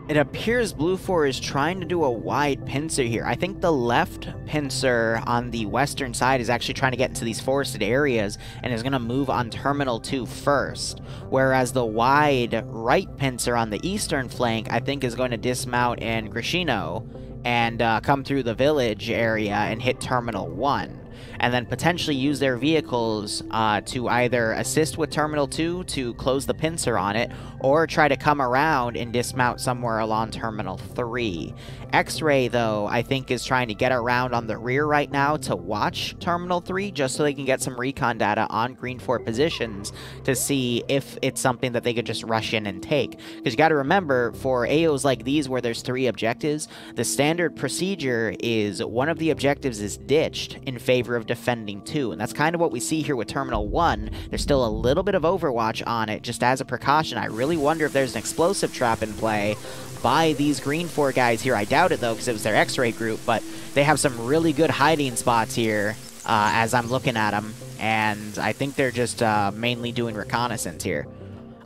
it appears Blue four is trying to do a wide pincer here. I think the left pincer on the western side is actually trying to get into these forested areas and is going to move on Terminal two first, whereas the wide right pincer on the eastern flank I think is going to dismount in Grishino and uh, come through the village area and hit Terminal one. And then potentially use their vehicles uh, to either assist with Terminal two to close the pincer on it, or try to come around and dismount somewhere along Terminal three. X-Ray, though, I think is trying to get around on the rear right now to watch Terminal three, just so they can get some recon data on Green four positions to see if it's something that they could just rush in and take. Because you got to remember, for A Os like these where there's three objectives, the standard procedure is one of the objectives is ditched in favor of defending two, and that's kind of what we see here with Terminal one. There's still a little bit of overwatch on it, just as a precaution. I really wonder if there's an explosive trap in play by these Green four guys here. I doubt it, though, because it was their X-ray group, but they have some really good hiding spots here uh, as I'm looking at them, and I think they're just uh, mainly doing reconnaissance here.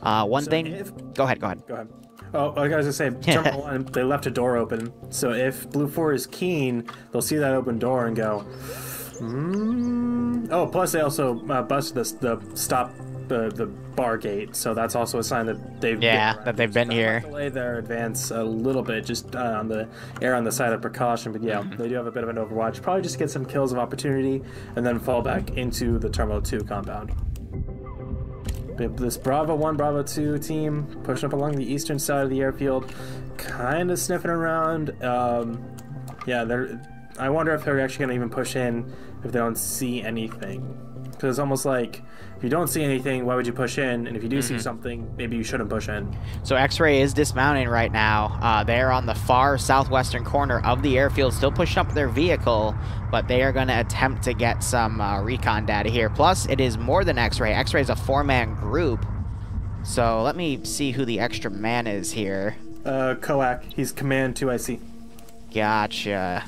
Uh, one so thing... If... Go ahead, go ahead. Go ahead. Oh, I was just saying, Terminal one, they left a door open, so if Blue four is keen, they'll see that open door and go... Mm. Oh, plus they also uh, busted the, the stop the the bar gate, so that's also a sign that they've yeah been that they've been so here. Delay their advance a little bit, just uh, on the air on the side of precaution. But yeah, mm-hmm. they do have a bit of an overwatch, probably just to get some kills of opportunity, and then fall back into the Terminal two compound. This Bravo one, Bravo two team pushing up along the eastern side of the airfield, kind of sniffing around. Um, yeah, they're. I wonder if they're actually going to even push in if they don't see anything. Because it's almost like, if you don't see anything, why would you push in? And if you do mm-hmm. see something, maybe you shouldn't push in. So X-Ray is dismounting right now. Uh, they're on the far southwestern corner of the airfield, still pushing up their vehicle, but they are going to attempt to get some uh, recon data here. Plus, it is more than X-Ray. X-Ray is a four-man group. So let me see who the extra man is here. Uh, Koak. He's Command two I C. Gotcha.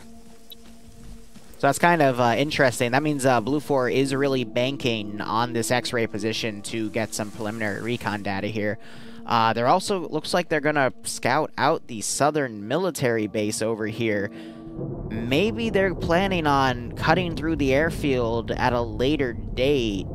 So that's kind of uh, interesting. That means uh, Blue four is really banking on this X-ray position to get some preliminary recon data here. Uh, they're also, looks like they're going to scout out the southern military base over here. maybe they're planning on cutting through the airfield at a later date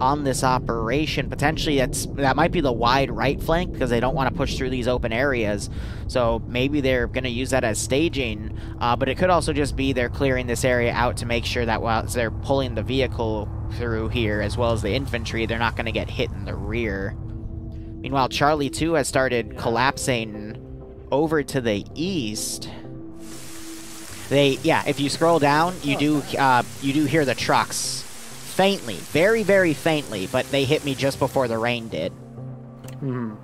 on this operation. Potentially, that's that might be the wide right flank, because they don't want to push through these open areas. So maybe they're going to use that as staging, uh, but it could also just be they're clearing this area out to make sure that while they're pulling the vehicle through here, as well as the infantry, they're not going to get hit in the rear. Meanwhile, Charlie two has started collapsing over to the east. They, yeah, if you scroll down, you do, uh, you do hear the trucks. Faintly, very, very faintly, but they hit me just before the rain did. Mm-hmm.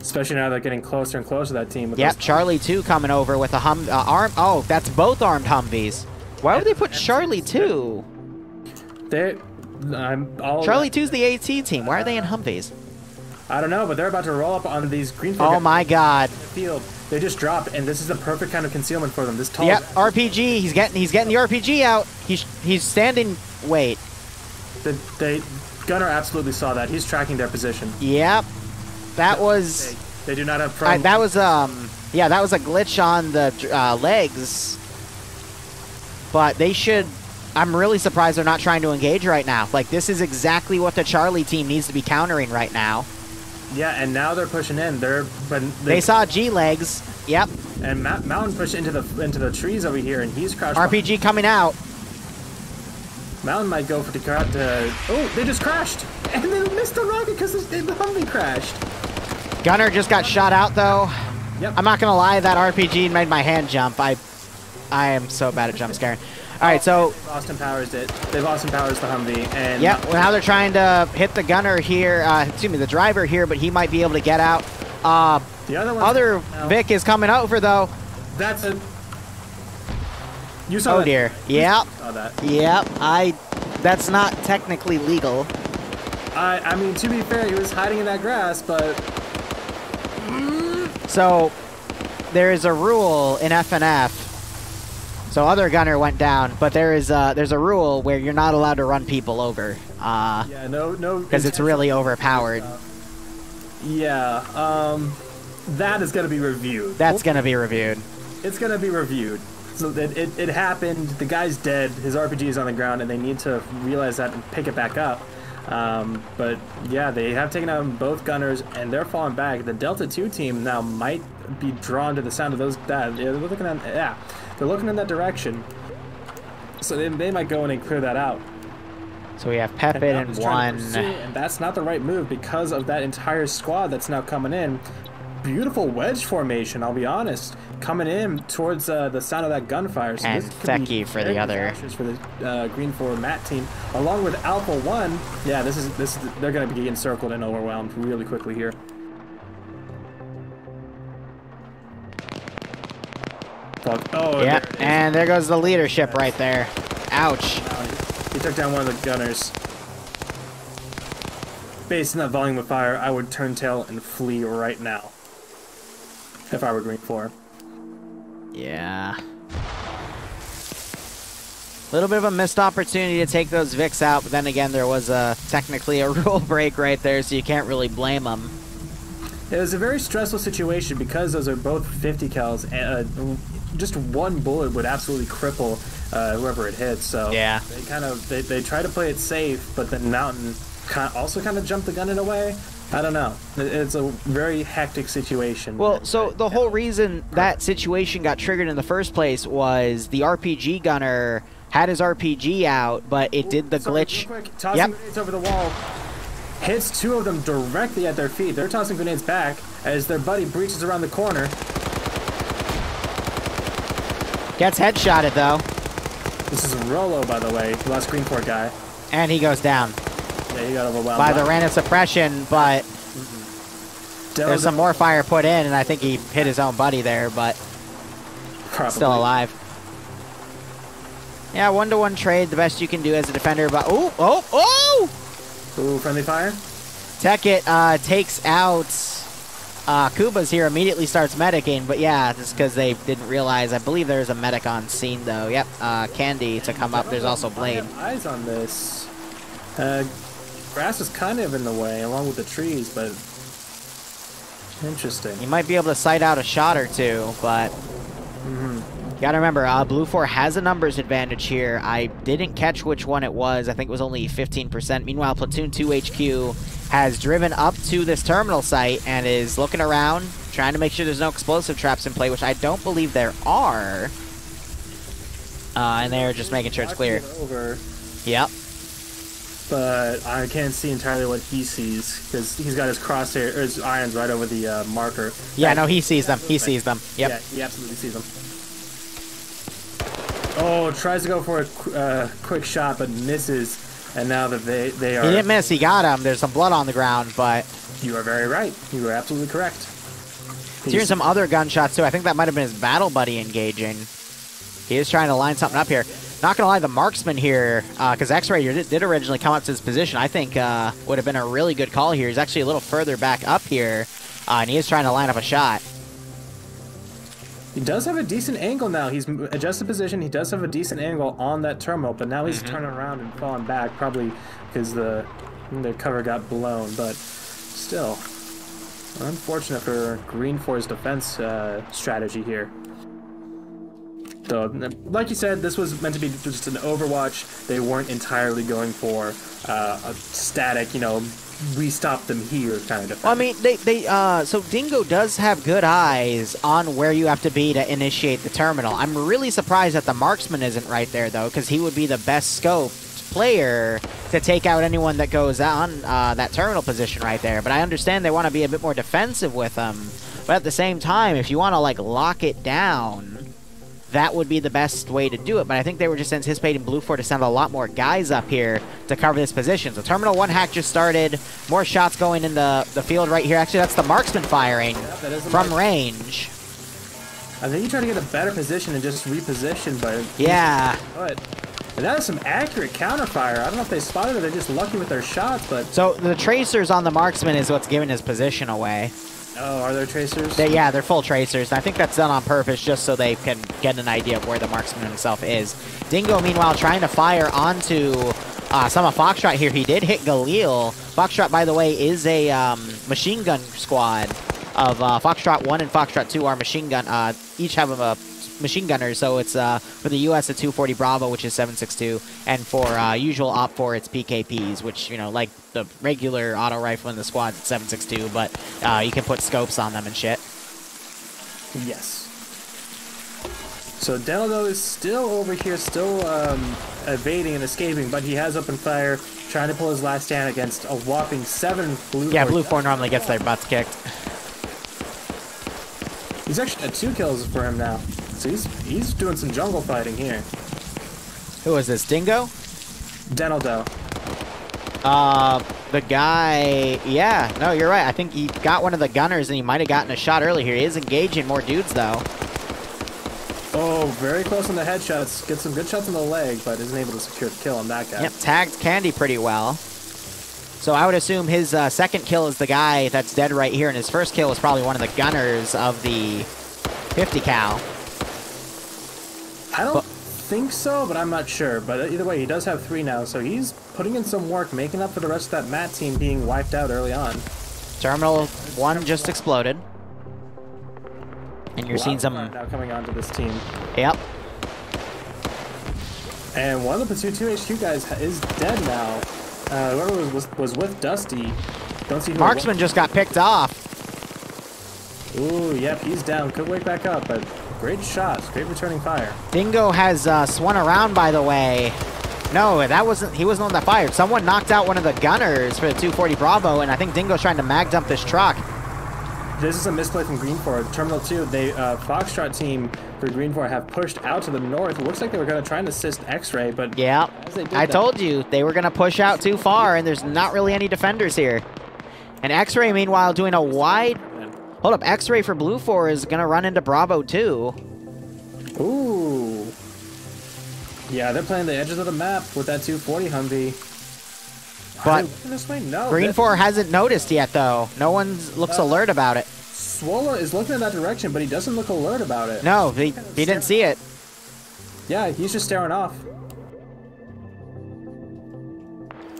Especially now they're getting closer and closer to that team. With yep, Charlie two coming over with a hum, uh, arm. Oh, that's both armed Humvees. Why would they put Charlie two? They, I'm all Charlie two's the AT team. Why are they in Humvees? I don't know, but they're about to roll up on these green. Oh my God! The field, they just dropped, and this is the perfect kind of concealment for them. This tall. Yep, R P G. He's getting, he's getting the R P G out. He's, he's standing. Wait. The, they, Gunner absolutely saw that. He's tracking their position. Yep. That was. They, they do not have. I, that was um. Yeah, that was a glitch on the uh, legs. But they should. I'm really surprised they're not trying to engage right now. Like, this is exactly what the Charlie team needs to be countering right now. Yeah, and now they're pushing in. They're but they, they saw G legs. Yep. And Ma Mountain pushed into the into the trees over here, and he's crashed. R P G coming out. Mountain might go for the crowd to. Oh, they just crashed, and they missed the rocket because the Humvee crashed. Gunner just got shot out though. Yep. I'm not gonna lie, that R P G made my hand jump. I, I am so bad at jump scaring. All right, so Boston powers it. They Boston powers the Humvee, and yeah, well, now they're trying to hit the gunner here. Uh, excuse me, the driver here, but he might be able to get out. Uh, the other one, other no. Vic is coming over though. That's a. You saw. Oh that. Dear. Yeah. Saw that. Yep. I. That's not technically legal. I. I mean, to be fair, he was hiding in that grass, but. So, there is a rule in F N F. So other gunner went down, but there is uh, there's a rule where you're not allowed to run people over. Uh, yeah, no, no, because it's really overpowered. Yeah, um, that is gonna be reviewed. That's gonna be reviewed. It's gonna be reviewed. So it, it it happened. The guy's dead. His R P G is on the ground, and they need to realize that and pick it back up. Um, but yeah, they have taken out both gunners, and they're falling back. The Delta two team now might be drawn to the sound of those. That they're looking at. Yeah. They're looking in that direction, so they, they might go in and clear that out. So we have Pepe and, and one. Pursue, and that's not the right move because of that entire squad that's now coming in. Beautiful wedge formation, I'll be honest, coming in towards uh, the sound of that gunfire. So and Theki for the other. For the uh, Green four Matt team, along with Alpha one. Yeah, this is this. Is, they're going to be getting circled and overwhelmed really quickly here. Oh, yeah, there and there goes the leadership yes. right there. Ouch. He took down one of the gunners. Based on that volume of fire, I would turn tail and flee right now. If I were Green four. Yeah. A little bit of a missed opportunity to take those Vics out, but then again, there was a, technically a rule break right there, so you can't really blame them. It was a very stressful situation because those are both fifty cals, and uh, just one bullet would absolutely cripple uh, whoever it hits. So yeah, they kind of they, they try to play it safe, but then Mountain also kind of jumped the gun in a way. I don't know. It's a very hectic situation. Well, so the whole reason that situation got triggered in the first place was the R P G gunner had his R P G out, but it Ooh, did the sorry, glitch. Real quick, tossing yep. grenades over the wall. Hits two of them directly at their feet. They're tossing grenades back as their buddy breaches around the corner. Gets headshotted though. This is Rolo, by the way, the last Green four guy. And he goes down. Yeah, he got overwhelmed by the random suppression, but mm-hmm. there's some more fire put in, and I think he hit his own buddy there, but probably still alive. Yeah, one-to-one trade, the best you can do as a defender. But oh, oh, oh! Ooh, friendly fire. Tekkit uh, takes out uh, Kuba's here, immediately starts medicing, but yeah, just because they didn't realize. I believe there's a medic on scene, though. Yep, uh, Candy to come up. There's also Blade. I have eyes on this. Uh, grass is kind of in the way, along with the trees, but interesting. You might be able to sight out a shot or two, but Mm-hmm. Gotta remember, uh, BLUFOR has a numbers advantage here. I didn't catch which one it was. I think it was only fifteen percent. Meanwhile, Platoon two H Q has driven up to this terminal site and is looking around, trying to make sure there's no explosive traps in play, which I don't believe there are. Uh, and they're just making sure it's clear. Over. Yep. But I can't see entirely what he sees, because he's got his crosshair, or his irons right over the uh, marker. Yeah, no, he sees them. He sees them. Yep. Yeah, he absolutely sees them. Oh, tries to go for a qu uh, quick shot, but misses. And now that they, they are... He didn't miss. He got him. There's some blood on the ground, but... You are very right. You are absolutely correct. He's hearing some other gunshots, too. I think that might have been his battle buddy engaging. He is trying to line something up here. Not gonna lie, the marksman here, because uh, X-Ray did, did originally come up to his position, I think uh, would have been a really good call here. He's actually a little further back up here, uh, and he is trying to line up a shot. He does have a decent angle now. He's adjusted position. He does have a decent angle on that terminal, but now he's mm-hmm. turning around and falling back, probably because the, the cover got blown, but still. Unfortunate for Greenfor's defense uh, strategy here. So, like you said, this was meant to be just an Overwatch. They weren't entirely going for uh, a static, you know, we stopped them here kind of. Well, I mean, they, they uh, so Dingo does have good eyes on where you have to be to initiate the terminal. I'm really surprised that the marksman isn't right there, though, because he would be the best scoped player to take out anyone that goes on uh, that terminal position right there. But I understand they want to be a bit more defensive with them. But at the same time, if you want to, like, lock it down... That would be the best way to do it, but I think they were just anticipating BLUFOR to send a lot more guys up here to cover this position. So Terminal one hack just started. More shots going in the, the field right here. Actually, that's the marksman firing yeah, the from mark range. I think you try to get a better position and just reposition, but... Yeah. But that is some accurate counterfire. I don't know if they spotted it. They're just lucky with their shots, but... So the tracers on the marksman is what's giving his position away. Oh, are there tracers? They, yeah, they're full tracers. And I think that's done on purpose just so they can get an idea of where the marksman himself is. Dingo, meanwhile, trying to fire onto uh, some of Foxtrot here. He did hit Galil. Foxtrot, by the way, is a um, machine gun squad of uh, Foxtrot one and Foxtrot two are machine gun. Uh, each have a machine gunner, so it's uh, for the U S a two forty Bravo, which is seven six two, and for uh, usual op four, it's P K Ps, which, you know, like the regular auto rifle in the squad, it's seven six two, but uh, you can put scopes on them and shit. Yes. So Delano is still over here, still um, evading and escaping, but he has open fire, trying to pull his last stand against a whopping seven blue. Yeah, BLUFOR normally gets their butts kicked. He's actually at two kills for him now. So he's, he's doing some jungle fighting here. Who is this, Dingo? Denaldo. Uh, the guy... Yeah, no, you're right. I think he got one of the gunners and he might have gotten a shot earlier. He is engaging more dudes, though. Oh, very close on the headshots. Gets some good shots on the leg, but isn't able to secure the kill on that guy. Yep, tagged Candy pretty well. So I would assume his uh, second kill is the guy that's dead right here, and his first kill is probably one of the gunners of the fifty cal. I don't but, think so, but I'm not sure. But either way, he does have three now, so he's putting in some work, making up for the rest of that MAT team being wiped out early on. Terminal one just exploded. And you're seeing some... now coming onto this team. Yep. And one of the Platoon two H Q guys is dead now. Uh, whoever was, was, was with Dusty, don't see who. Marksman just got picked off. Ooh, yep, he's down. Could wake back up, but great shots, great returning fire. Dingo has uh, swung around, by the way. No, that wasn't. He wasn't on that fire. Someone knocked out one of the gunners for the two forty Bravo, and I think Dingo's trying to mag dump this truck. This is a misplay from Greenfor. Terminal two, they uh, Foxtrot team for Greenfor have pushed out to the north. It looks like they were going to try and assist X-Ray, but yeah, I that, told you they were going to push out too far, and there's not really any defenders here. And X-Ray, meanwhile, doing a wide. Hold up, X-Ray for BLUFOR is going to run into Bravo two. Ooh. Yeah, they're playing the edges of the map with that two forty Humvee. But no, Greenfor hasn't noticed yet, though. No one looks uh, alert about it. Swola is looking in that direction, but he doesn't look alert about it. No, he, he didn't see it. Yeah, he's just staring off.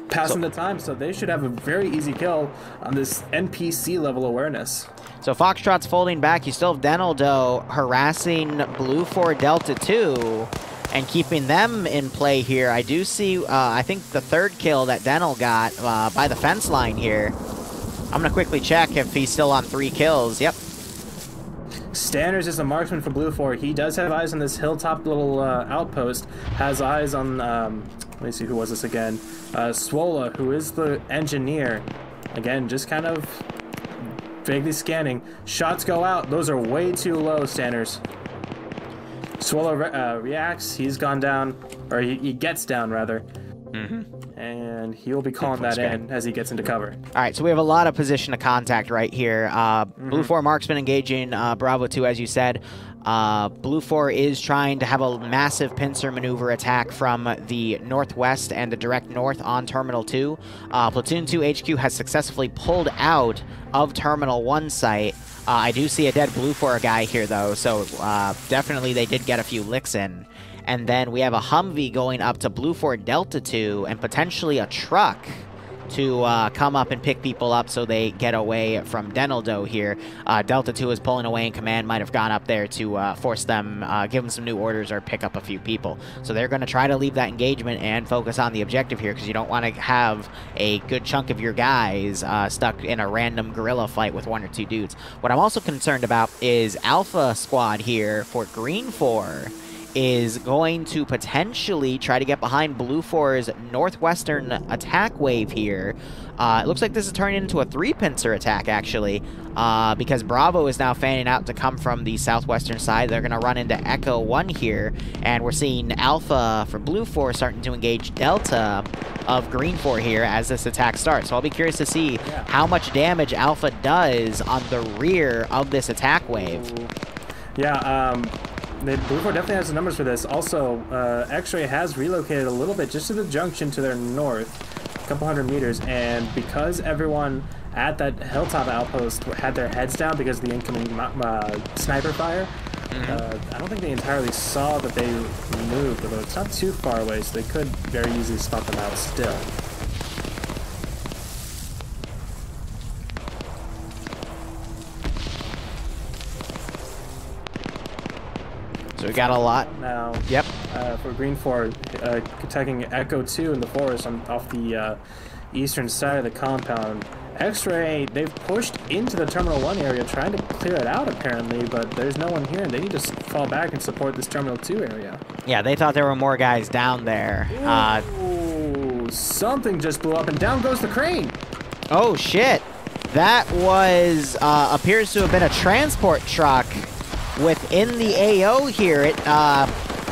passing so, the time, so they should have a very easy kill on this N P C level awareness. So Foxtrot's folding back. You still have Dental Doe harassing BLUFOR Delta two and keeping them in play here. I do see, uh, I think the third kill that Dental got uh, by the fence line here. I'm going to quickly check if he's still on three kills. Yep. Stanners is a marksman for BLUFOR. He does have eyes on this hilltop little uh, outpost. Has eyes on, um, let me see, who was this again? Uh, Swola, who is the engineer. Again, just kind of vaguely scanning. Shots go out. Those are way too low, Stanners. Swola re uh, reacts. He's gone down, or he, he gets down, rather. Mm-hmm. And he'll be calling that in as he gets into cover. All right, so we have a lot of position of contact right here. Uh, mm-hmm. BLUFOR marksman engaging uh, Bravo two, as you said. Uh, BLUFOR is trying to have a massive pincer maneuver attack from the northwest and a direct north on Terminal two. Uh, Platoon two H Q has successfully pulled out of Terminal one site. Uh, I do see a dead BLUFOR guy here, though, so uh, definitely they did get a few licks in. And then we have a Humvee going up to BLUFOR Delta two and potentially a truck to uh, come up and pick people up so they get away from Dental Doe here. Uh, Delta two is pulling away, and Command might have gone up there to uh, force them, uh, give them some new orders or pick up a few people. So they're going to try to leave that engagement and focus on the objective here, because you don't want to have a good chunk of your guys uh, stuck in a random guerrilla fight with one or two dudes. What I'm also concerned about is Alpha Squad here for GREENFOR is going to potentially try to get behind BLUFOR's northwestern attack wave here. Uh, it looks like this is turning into a three-pincer attack, actually, uh, because Bravo is now fanning out to come from the southwestern side. They're going to run into Echo one here, and we're seeing Alpha for BLUFOR starting to engage Delta of GREENFOR here as this attack starts. So I'll be curious to see yeah. how much damage Alpha does on the rear of this attack wave. Yeah, um... BLUFOR definitely has the numbers for this. Also, uh, X-Ray has relocated a little bit just to the junction to their north, a couple hundred meters, and because everyone at that hilltop outpost had their heads down because of the incoming uh, sniper fire, uh, I don't think they entirely saw that they moved, although it's not too far away, so they could very easily spot them out still. So we got a lot now. Yep. Uh, for GREENFOR, uh, attacking Echo two in the forest on, off the uh, eastern side of the compound. X-Ray, they've pushed into the Terminal one area, trying to clear it out apparently, but there's no one here, and they need to fall back and support this Terminal two area. Yeah, they thought there were more guys down there. Ooh, uh, something just blew up, and down goes the crane. Oh shit! That was uh, appears to have been a transport truck. Within the A O here, it uh,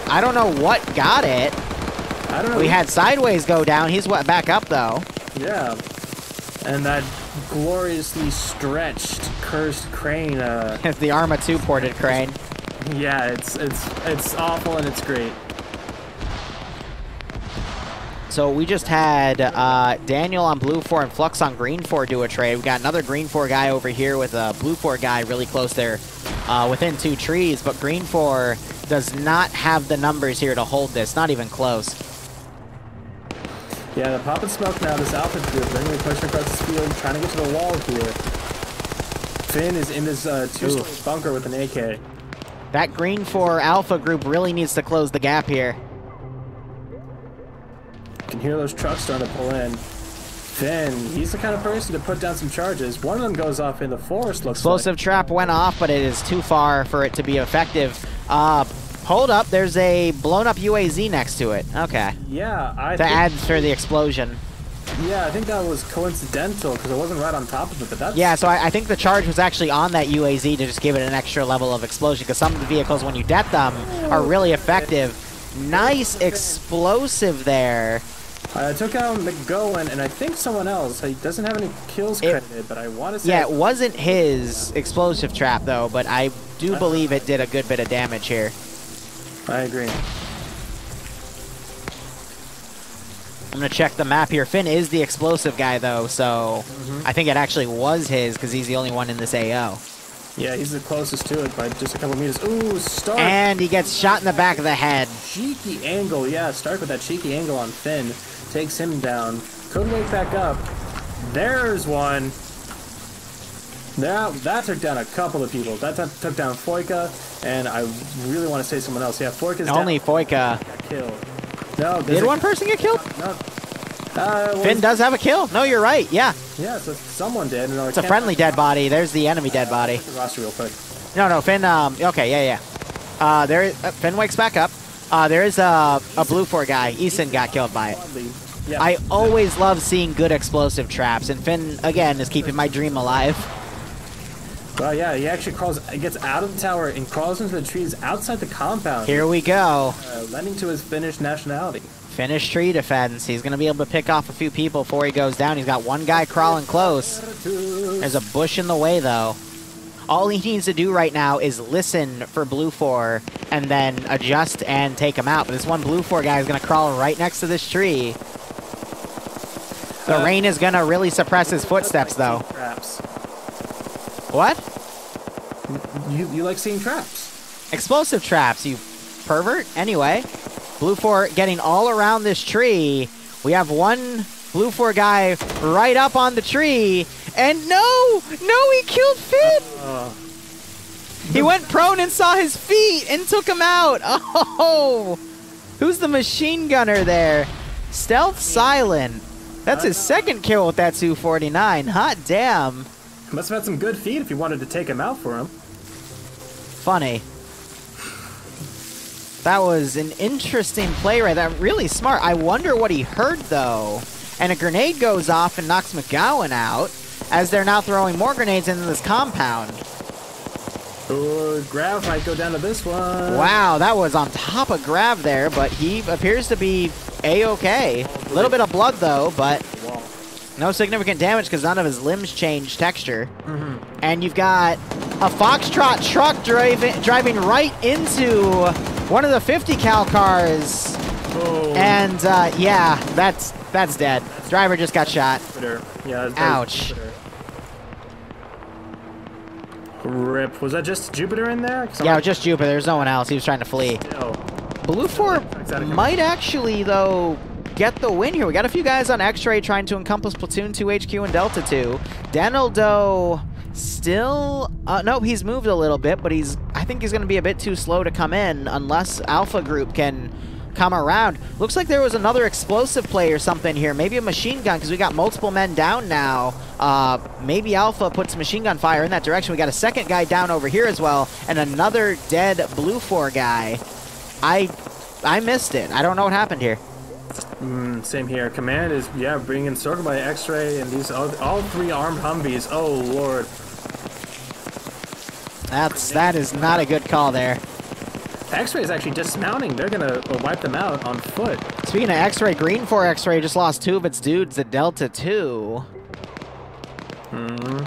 I don't know what got it. I don't know. We had Sideways go down. He's back up though. Yeah, and that gloriously stretched, cursed crane. Uh, it's the Arma two ported crane. Yeah, it's it's it's awful and it's great. So we just had uh, Daniel on BLUFOR and Flux on GREENFOR do a trade. We got another GREENFOR guy over here with a BLUFOR guy really close there. Uh, within two trees, but GREENFOR does not have the numbers here to hold this. Not even close. Yeah, the pop and smoke now. This Alpha group, they're going to be pushing across this field, trying to get to the wall here. Finn is in this uh, two-story bunker with an A K. That GREENFOR Alpha group really needs to close the gap here. You can hear those trucks starting to pull in. Finn, he's the kind of person to put down some charges. One of them goes off in the forest, looks Explosive like. Trap went off, but it is too far for it to be effective. Uh, hold up, there's a blown-up U A Z next to it. Okay. Yeah, I The ads for the explosion. Yeah, I think that was coincidental, because it wasn't right on top of it, but that's... Yeah, so I, I think the charge was actually on that U A Z to just give it an extra level of explosion, because some of the vehicles, when you death them, are really effective. Nice explosive there. I uh, took out McGowan and I think someone else. He doesn't have any kills credited, it, but I want to say... Yeah, it wasn't his explosive trap, though, but I do believe it did a good bit of damage here. I agree. I'm going to check the map here. Finn is the explosive guy, though, so mm-hmm. I think it actually was his because he's the only one in this A O. Yeah, he's the closest to it by just a couple meters. Ooh, Stark! And he gets shot in the back of the head. Cheeky angle, yeah. Stark with that cheeky angle on Finn. Takes him down. Could wake back up. There's one. Now that took down a couple of people. That took down Foyka, and I really want to say someone else. Yeah, Foyka's only down. Foyka got killed. No, did a, one person get killed? No. Uh, Finn does have a kill. No, you're right. Yeah. Yeah, so someone did. And it's a friendly dead body. There's the enemy dead uh, body. The roster real quick. No, no, Finn. Um, okay, yeah, yeah. Uh, there. Is, uh, Finn wakes back up. Uh, there is a a BLUFOR guy. Eason got killed by it. Yeah. I always love seeing good explosive traps, and Finn again is keeping my dream alive. Well, yeah, he actually crawls, gets out of the tower and crawls into the trees outside the compound. Here we go. Uh, lending to his Finnish nationality. Finnish tree defense. He's going to be able to pick off a few people before he goes down. He's got one guy crawling close. There's a bush in the way, though. All he needs to do right now is listen for BLUFOR and then adjust and take him out. But this one BLUFOR guy is going to crawl right next to this tree. The uh, rain is going to really suppress his footsteps, though. Traps. What? You, you like seeing traps. Explosive traps, you pervert. Anyway, BLUFOR getting all around this tree. We have one BLUFOR guy right up on the tree. And no! No, he killed Finn! Uh, he went prone and saw his feet and took him out. Oh! Who's the machine gunner there? Stealth Silent. That's his second kill with that two forty-nine. Hot damn. Must have had some good feet if you wanted to take him out for him. Funny. That was an interesting play right there. Really smart. I wonder what he heard, though. And a grenade goes off and knocks McGowan out, as they're now throwing more grenades into this compound. Ooh, Grav might go down to this one. Wow, that was on top of Grav there, but he appears to be A-okay. A little bit of blood, though, but no significant damage because none of his limbs change texture. Mm-hmm. And you've got a Foxtrot truck driving driving right into one of the fifty cal cars. Oh. And, uh, yeah, that's that's dead. Driver just got shot. Yeah, ouch. Jupiter. Rip. Was that just Jupiter in there? Yeah, just Jupiter. There's no one else. He was trying to flee. BLUFOR might actually, though, get the win here. We got a few guys on X-Ray trying to encompass Platoon two H Q and Delta two. Danildo still... Uh, no, he's moved a little bit, but he's... I think he's going to be a bit too slow to come in unless Alpha Group can... come around. Looks like there was another explosive play or something here. Maybe a machine gun, because we got multiple men down now. Uh, maybe Alpha puts machine gun fire in that direction. We got a second guy down over here as well, and another dead BLUFOR guy. I I missed it. I don't know what happened here. Mm, same here. Command is, yeah, being encircled by X-Ray and these all, all three armed Humvees. Oh, Lord. That's, that is not a good call there. X-Ray is actually dismounting. They're going to wipe them out on foot. Speaking of X-Ray, Green four X-Ray just lost two of its dudes to Delta two. Mm-hmm.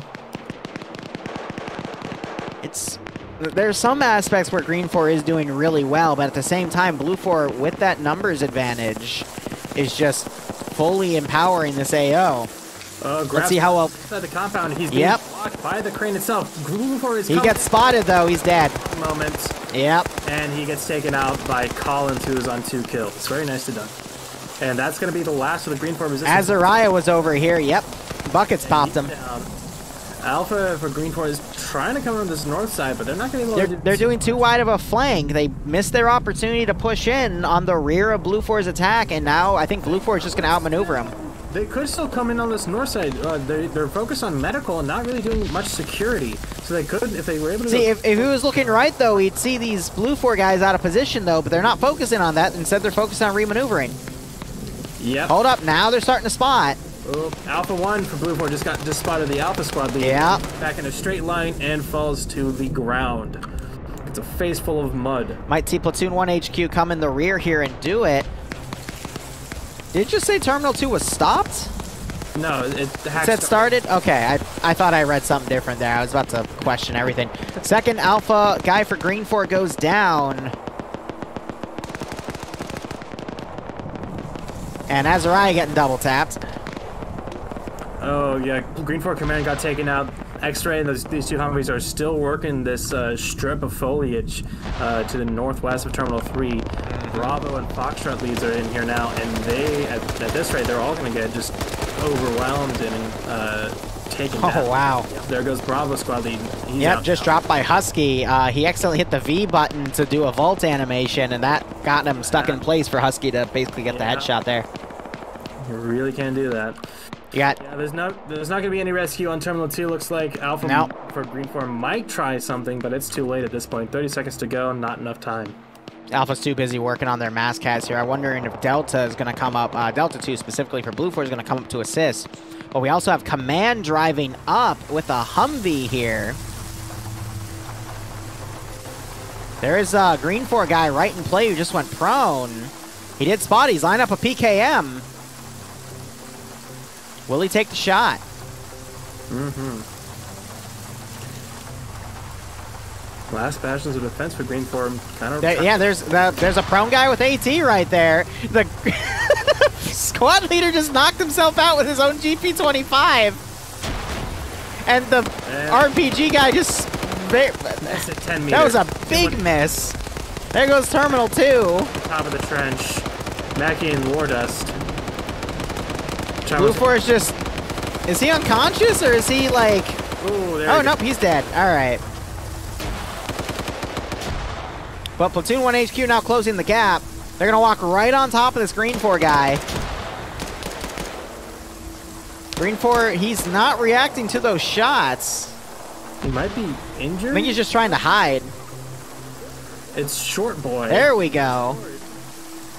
It's... There's some aspects where Green four is doing really well, but at the same time, BLUFOR, with that numbers advantage, is just fully empowering this A O. Uh, Let's see how well... Inside the compound, he's being yep. blocked by the crane itself. BLUFOR is... He coming. Gets spotted, though. He's dead. Moments. Yep. And he gets taken out by Collins, who is on two kills. It's very nicely done. And that's going to be the last of the Green four resistance. Azariah was over here. Yep. Buckets and popped him. Down. Alpha for Green four is trying to come from this north side, but they're not going to be able to... They're doing too wide of a flank. They missed their opportunity to push in on the rear of BLUFOR's attack, and now I think BLUFOR is just going to outmaneuver him. They could still come in on this north side. Uh, they, they're focused on medical and not really doing much security. So they could, if they were able to... See, if, if he was looking right, though, he'd see these BLUFOR guys out of position, though, but they're not focusing on that. Instead, they're focused on remaneuvering. Yep. Hold up. Now they're starting to spot. Oh, Alpha one for BLUFOR just got just spotted the Alpha squad leader. Yeah. Back in a straight line and falls to the ground. It's a face full of mud. Might see Platoon one H Q come in the rear here and do it. Did you say Terminal two was stopped? No, it, it said started? Okay, I, I thought I read something different there. I was about to question everything. Second Alpha guy for Green four goes down. And Azariah getting double tapped. Oh, yeah. Green four Command got taken out. X-Ray and those, these two Humvees are still working this uh, strip of foliage uh, to the northwest of Terminal three. Bravo and Foxtrot leads are in here now, and they, at, at this rate, they're all going to get just overwhelmed and uh, taken down. Oh, wow. There goes Bravo Squad lead. He's yep, just now. dropped by Husky. Uh, he accidentally hit the V button to do a vault animation, and that got him stuck yeah. in place for Husky to basically get yeah. the headshot there. You really can do that. Yeah, there's no, there's not gonna be any rescue on Terminal two. Looks like Alpha nope. for Greenform might try something, but it's too late at this point. thirty seconds to go, not enough time. Alpha's too busy working on their mass cats here. I'm wondering if Delta is gonna come up. Uh, Delta two specifically for Blufor is gonna come up to assist. But we also have Command driving up with a Humvee here. There is a Greenfor guy right in play who just went prone. He did spot. He's lined up a P K M. Will he take the shot? Mm-hmm. Last bastions of defense for Greenfor. Kind of. There, yeah, there's the, there's a prone guy with AT right there. The squad leader just knocked himself out with his own G P twenty-five, and the and R P G guy just that's at ten meters. That was a big miss. There goes Terminal Two. Top of the trench, Mackie and Wardust. BluFor is just, is he unconscious or is he like, Ooh, there oh, he nope, he's dead. All right. But Platoon one H Q now closing the gap. They're gonna walk right on top of this Greenfor guy. Greenfor, he's not reacting to those shots. He might be injured? I think he's just trying to hide. It's Short Boy. There we go.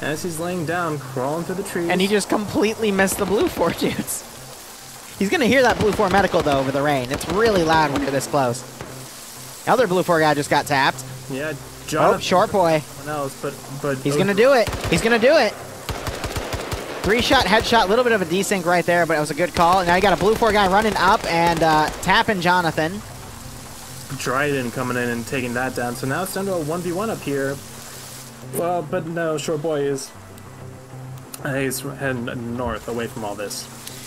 As he's laying down, crawling through the trees. And he just completely missed the BluFor dudes. He's going to hear that BluFor medical, though, over the rain. It's really loud when you're this close. The other BluFor guy just got tapped. Yeah, Jonathan. Oh, Short Boy. Else, but, but he's going to do it. He's going to do it. Three-shot headshot. A little bit of a desync right there, but it was a good call. And now you got a BluFor guy running up and uh, tapping Jonathan. Dryden coming in and taking that down. So now it's down to a one v one up here. Well, but no, Short Boy is uh, he's heading north, away from all this.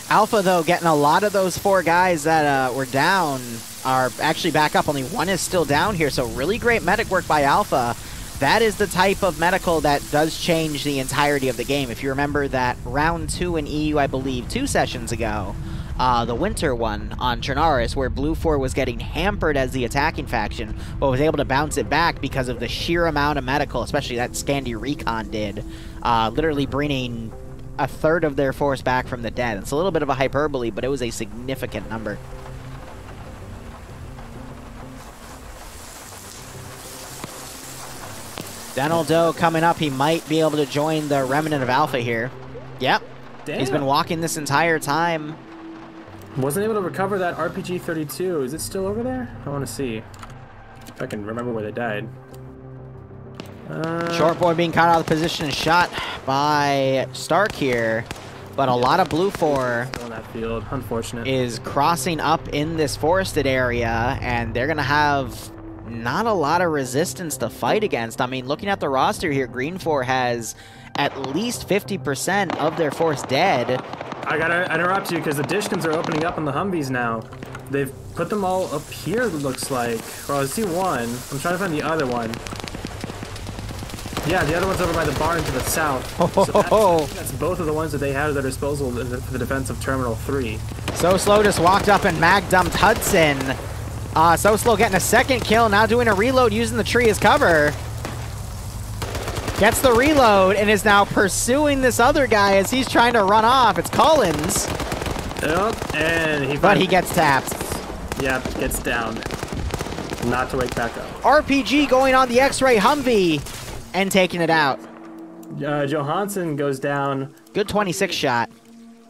Alpha, though, getting a lot of those four guys that uh, were down are actually back up. Only one is still down here, so really great medic work by Alpha. That is the type of medical that does change the entirety of the game. If you remember that round two in E U, I believe, two sessions ago, Uh, the winter one on Chernarus, where BluFor was getting hampered as the attacking faction, but was able to bounce it back because of the sheer amount of medical, especially that Scandi Recon did, uh, literally bringing a third of their force back from the dead. It's a little bit of a hyperbole, but it was a significant number. Dental Doe coming up. He might be able to join the remnant of Alpha here. Yep. Damn. He's been walking this entire time. Wasn't able to recover that R P G thirty-two. Is it still over there? I want to see if I can remember where they died. Uh... Short Boy being caught out of the position and shot by Stark here, but a lot of BluFor still in that field. Unfortunate. Is crossing up in this forested area, and they're going to have not a lot of resistance to fight against. I mean, looking at the roster here, Greenfor has at least fifty percent of their force dead. I gotta interrupt you because the Dishkins are opening up on the Humvees now. They've put them all up here, looks like. Well, I see one. I'm trying to find the other one. Yeah, the other one's over by the barn to the south. Oh, so that's, oh. that's both of the ones that they had at their disposal in the, for the defense of Terminal three. So Slow just walked up and mag dumped Hudson. Uh, So Slow getting a second kill, now doing a reload using the tree as cover. Gets the reload and is now pursuing this other guy as he's trying to run off. It's Collins. Yep, and he but he gets tapped. Yep, gets down. Not to wake back up. R P G going on the X-Ray Humvee and taking it out. Uh, Johansson goes down. Good twenty-six shot.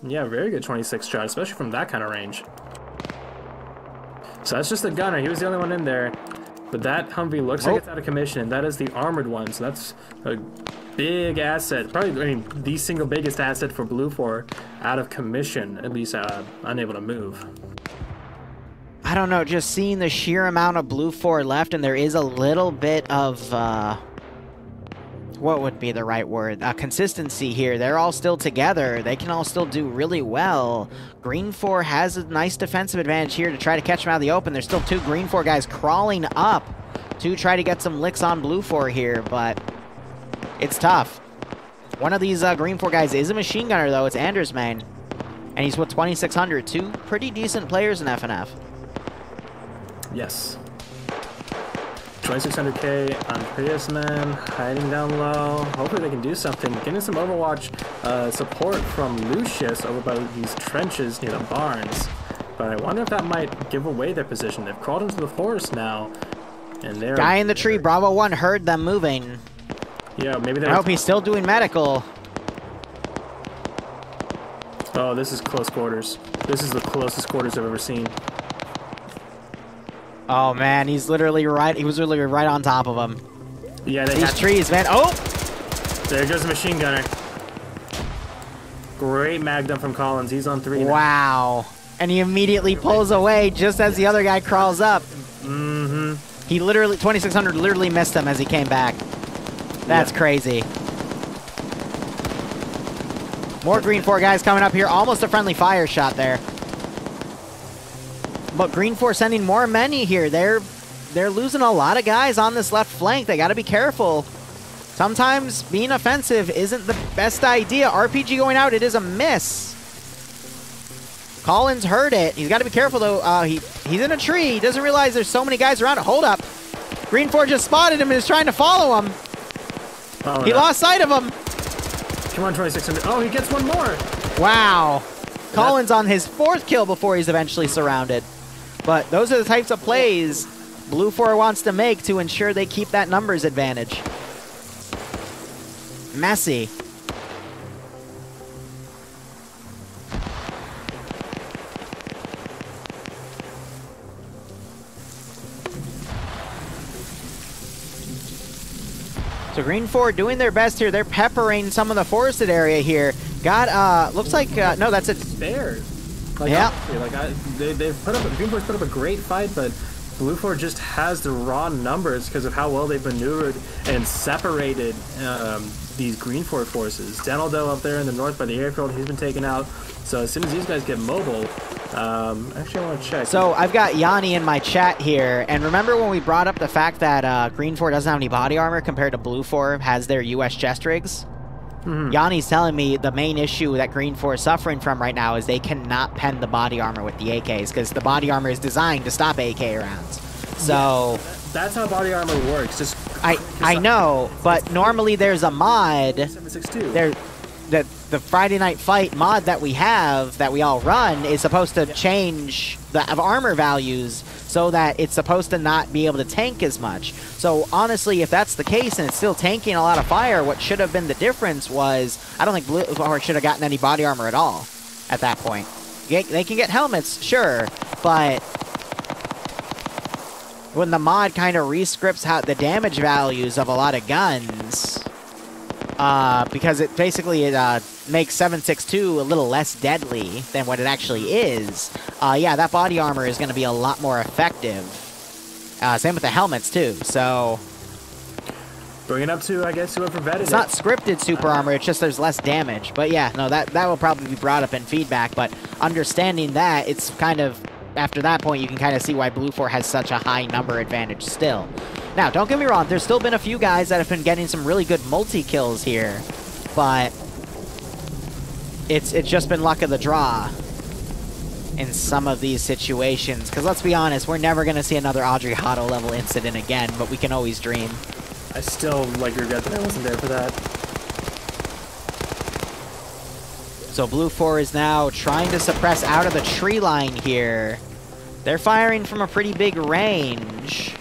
Yeah, very good twenty-six shot, especially from that kind of range. So that's just the gunner. He was the only one in there. But that Humvee looks oh. like it's out of commission. That is the armored one, so that's a big asset. Probably, I mean, the single biggest asset for BluFor, out of commission, at least uh, unable to move. I don't know, just seeing the sheer amount of BluFor left, and there is a little bit of uh, what would be the right word? Uh, consistency here. They're all still together. They can all still do really well. Green four has a nice defensive advantage here to try to catch them out of the open. There's still two Green four guys crawling up to try to get some licks on Blue four here, but it's tough. One of these uh, Green four guys is a machine gunner, though. It's Andersman, and he's with twenty-six hundred. Two pretty decent players in F N F. Yes. twenty-six hundred K on Priusman, hiding down low. Hopefully they can do something. Getting some Overwatch uh, support from Lucius over by these trenches near the barns. But I wonder if that might give away their position. They've crawled into the forest now. And they're guy in the tree. Bravo one heard them moving. Yeah, maybe they're... I hope he's still doing medical. Oh, this is close quarters. This is the closest quarters I've ever seen. Oh man, he's literally right. He was literally right on top of him. Yeah, they these trees, man. Oh, there goes the machine gunner. Great mag dump from Collins. He's on three. Wow, now. And he immediately pulls away just as the other guy crawls up. Mm-hmm. He literally twenty-six hundred literally missed him as he came back. That's yeah. crazy. More Green four guys coming up here. Almost a friendly fire shot there. But Green four sending more men here. They're they're losing a lot of guys on this left flank. They got to be careful. Sometimes being offensive isn't the best idea. R P G going out. It is a miss. Collins heard it. He's got to be careful though. Uh, he he's in a tree. He doesn't realize there's so many guys around. Hold up. Green four just spotted him and is trying to follow him. Oh, he no. lost sight of him. Come on, twenty-six hundred. Oh, he gets one more. Wow. Yeah. Collins on his fourth kill before he's eventually surrounded. But those are the types of plays Blue four wants to make to ensure they keep that numbers advantage. Messy. So Green four doing their best here. They're peppering some of the forested area here. Got, uh, looks like, uh, no, that's a... Bears. Like, yeah. Honestly, like I, they, they've put up, Green four's put up a great fight, but Blue four just has the raw numbers because of how well they've maneuvered and separated um, these Green four forces. Denaldo up there in the north by the airfield, he's been taken out. So as soon as these guys get mobile, um, actually I want to check. So I've got Yanni in my chat here, and remember when we brought up the fact that uh, Green four doesn't have any body armor compared to Blue four has their U S chest rigs? Mm-hmm. Yanni's telling me the main issue that Green four is suffering from right now is they cannot pen the body armor with the A Ks because the body armor is designed to stop A K rounds. So yeah, that's how body armor works. Just I I know, but normally there's a mod. There, that the Friday Night Fight mod that we have that we all run is supposed to yeah. change the of armor values so that it's supposed to not be able to tank as much. So honestly, if that's the case and it's still tanking a lot of fire, what should have been the difference was, I don't think Blue four should have gotten any body armor at all at that point. They can get helmets, sure, but when the mod kind of re-scripts how the damage values of a lot of guns, uh, because it basically it, uh, makes seven six two a little less deadly than what it actually is, uh, yeah, that body armor is going to be a lot more effective. Uh, same with the helmets, too, so... Bring it up to, I guess, whoever vetted it. It's not scripted super armor, it's just there's less damage. But yeah, no, that, that will probably be brought up in feedback, but understanding that, it's kind of... After that point, you can kind of see why Blue four has such a high number advantage still. Now, don't get me wrong, there's still been a few guys that have been getting some really good multi-kills here, but... It's, it's just been luck of the draw in some of these situations, because let's be honest, we're never going to see another Ardrey Hato level incident again, but we can always dream. I still, like, regret that I wasn't there for that. So Blue four is now trying to suppress out of the tree line here. They're firing from a pretty big range.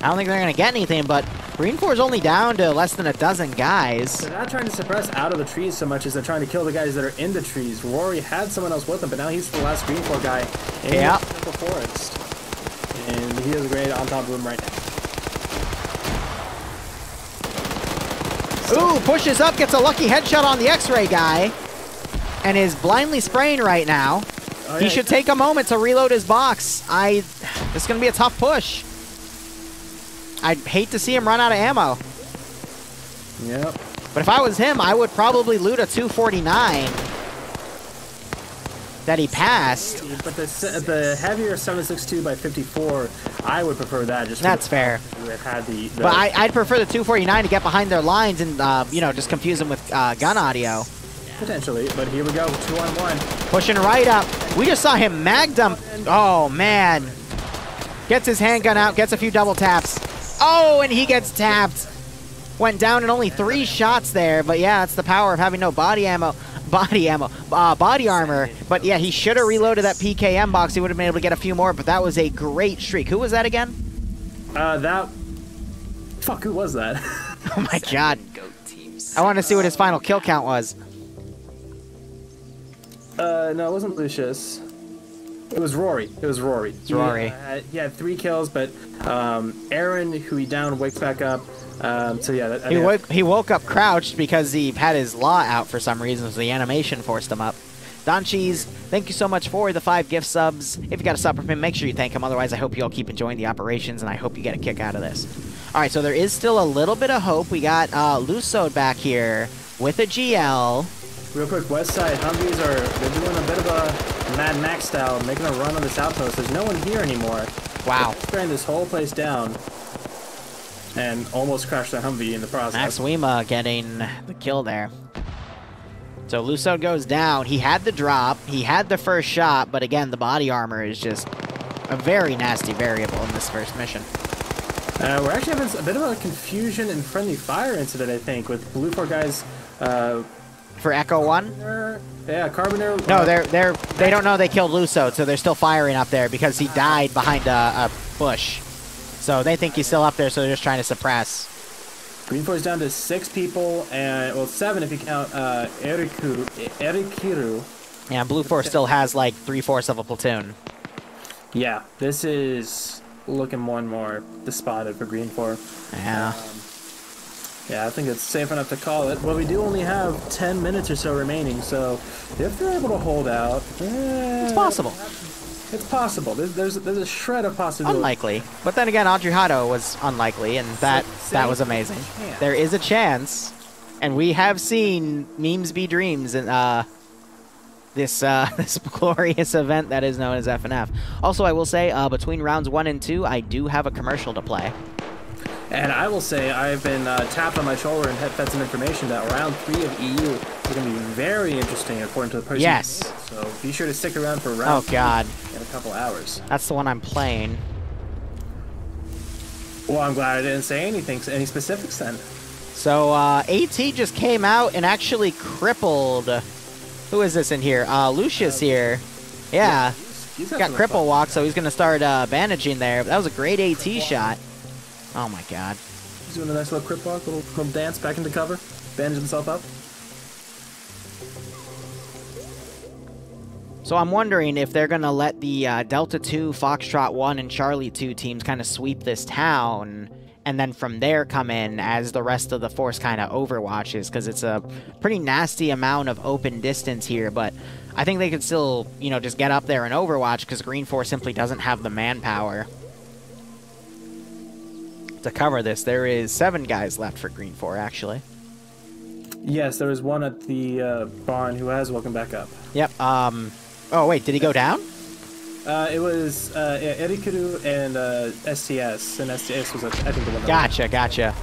I don't think they're going to get anything, but Green four is only down to less than a dozen guys. They're not trying to suppress out of the trees so much as they're trying to kill the guys that are in the trees. Rory had someone else with him, but now he's the last Green four guy in yep. the forest. And he has a grenade on top of him right now. Ooh, pushes up, gets a lucky headshot on the X-ray guy, and is blindly spraying right now. Oh, yeah, he should take a moment to reload his box. I. This is going to be a tough push. I'd hate to see him run out of ammo. Yep. But if I was him, I would probably loot a two forty-nine that he passed. But the the heavier seven six two by fifty-four, I would prefer that. Just that's fair. Had the, the but I, I'd prefer the two forty-nine to get behind their lines and uh, you know, just confuse them with uh, gun audio. Potentially, but here we go, two on one. Pushing right up. We just saw him mag dump. Oh man. Gets his handgun out, gets a few double taps. Oh, and he gets tapped. Went down in only three shots there, but yeah, it's the power of having no body ammo, body ammo, uh, body armor. But yeah, he should have reloaded that P K M box. He would have been able to get a few more, but that was a great streak. Who was that again? Uh, that, fuck, who was that? Oh my God. I want to see what his final kill count was. Uh, no, it wasn't Lucius. It was Rory. It was Rory. He, Rory. Uh, he had three kills, but um, Aaron, who he downed, wakes back up. Um, so yeah, that, I he, woke, he woke up crouched because he had his law out for some reason, so the animation forced him up. Don Cheese, thank you so much for the five gift subs. If you got a sub from him, make sure you thank him. Otherwise, I hope you all keep enjoying the operations, and I hope you get a kick out of this. All right, so there is still a little bit of hope. We got uh, Lusode back here with a G L. Real quick, West Side Humvees are they're doing a bit of a Mad Max style, making a run on this outpost. There's no one here anymore. Wow. They're spraying this whole place down and almost crashed the Humvee in the process. Max Wima getting the kill there. So Luso goes down. He had the drop. He had the first shot, but again, the body armor is just a very nasty variable in this first mission. Uh, we're actually having a bit of a confusion and friendly fire incident, I think, with BLUFOR guys... Uh, For Echo One? Yeah, Carboner. No, they're they're they don't know they killed Luso, so they're still firing up there because he died behind a, a bush. So they think he's still up there, so they're just trying to suppress. Greenfor's down to six people, and well, seven if you count uh, Eriku, Erikiru. Yeah, BLUFOR still has like three fourths of a platoon. Yeah, this is looking more and more despotted for Greenfor. Yeah. Um, Yeah, I think it's safe enough to call it. Well, we do only have ten minutes or so remaining, so if they're able to hold out... Eh, it's possible. It's possible. There's, there's, there's a shred of possibility. Unlikely. But then again, Ardrey Hato was unlikely, and that, so, that was amazing. There is a chance, and we have seen memes be dreams in uh, this, uh, this glorious event that is known as F N F. Also, I will say, uh, between rounds one and two, I do have a commercial to play. And I will say, I've been uh, tapped on my shoulder and had fed some information that round three of E U is going to be very interesting, according to the person. Yes. So be sure to stick around for round oh, God. three in a couple hours. That's the one I'm playing. Well, I'm glad I didn't say anything, any specifics then. So uh, AT just came out and actually crippled. Who is this in here? Uh, Lucius uh, here. Yeah. He's, he's got cripple walk, so he's going to start uh, bandaging there. That was a great AT shot. Oh my God. He's doing a nice little crip walk, little, little dance back into cover, bandaging himself up. So I'm wondering if they're going to let the uh, Delta two, Foxtrot one, and Charlie two teams kind of sweep this town, and then from there come in as the rest of the force kind of overwatches, because it's a pretty nasty amount of open distance here, but I think they could still, you know, just get up there and overwatch, because Green four simply doesn't have the manpower to cover this. There is seven guys left for Green four, actually. Yes, there was one at the uh, barn who has woken back up. Yep. Um. Oh, wait, did he go down? Uh, it was uh, Erikuru and uh, S T S, and S T S was, I think, the one. Gotcha, that gotcha.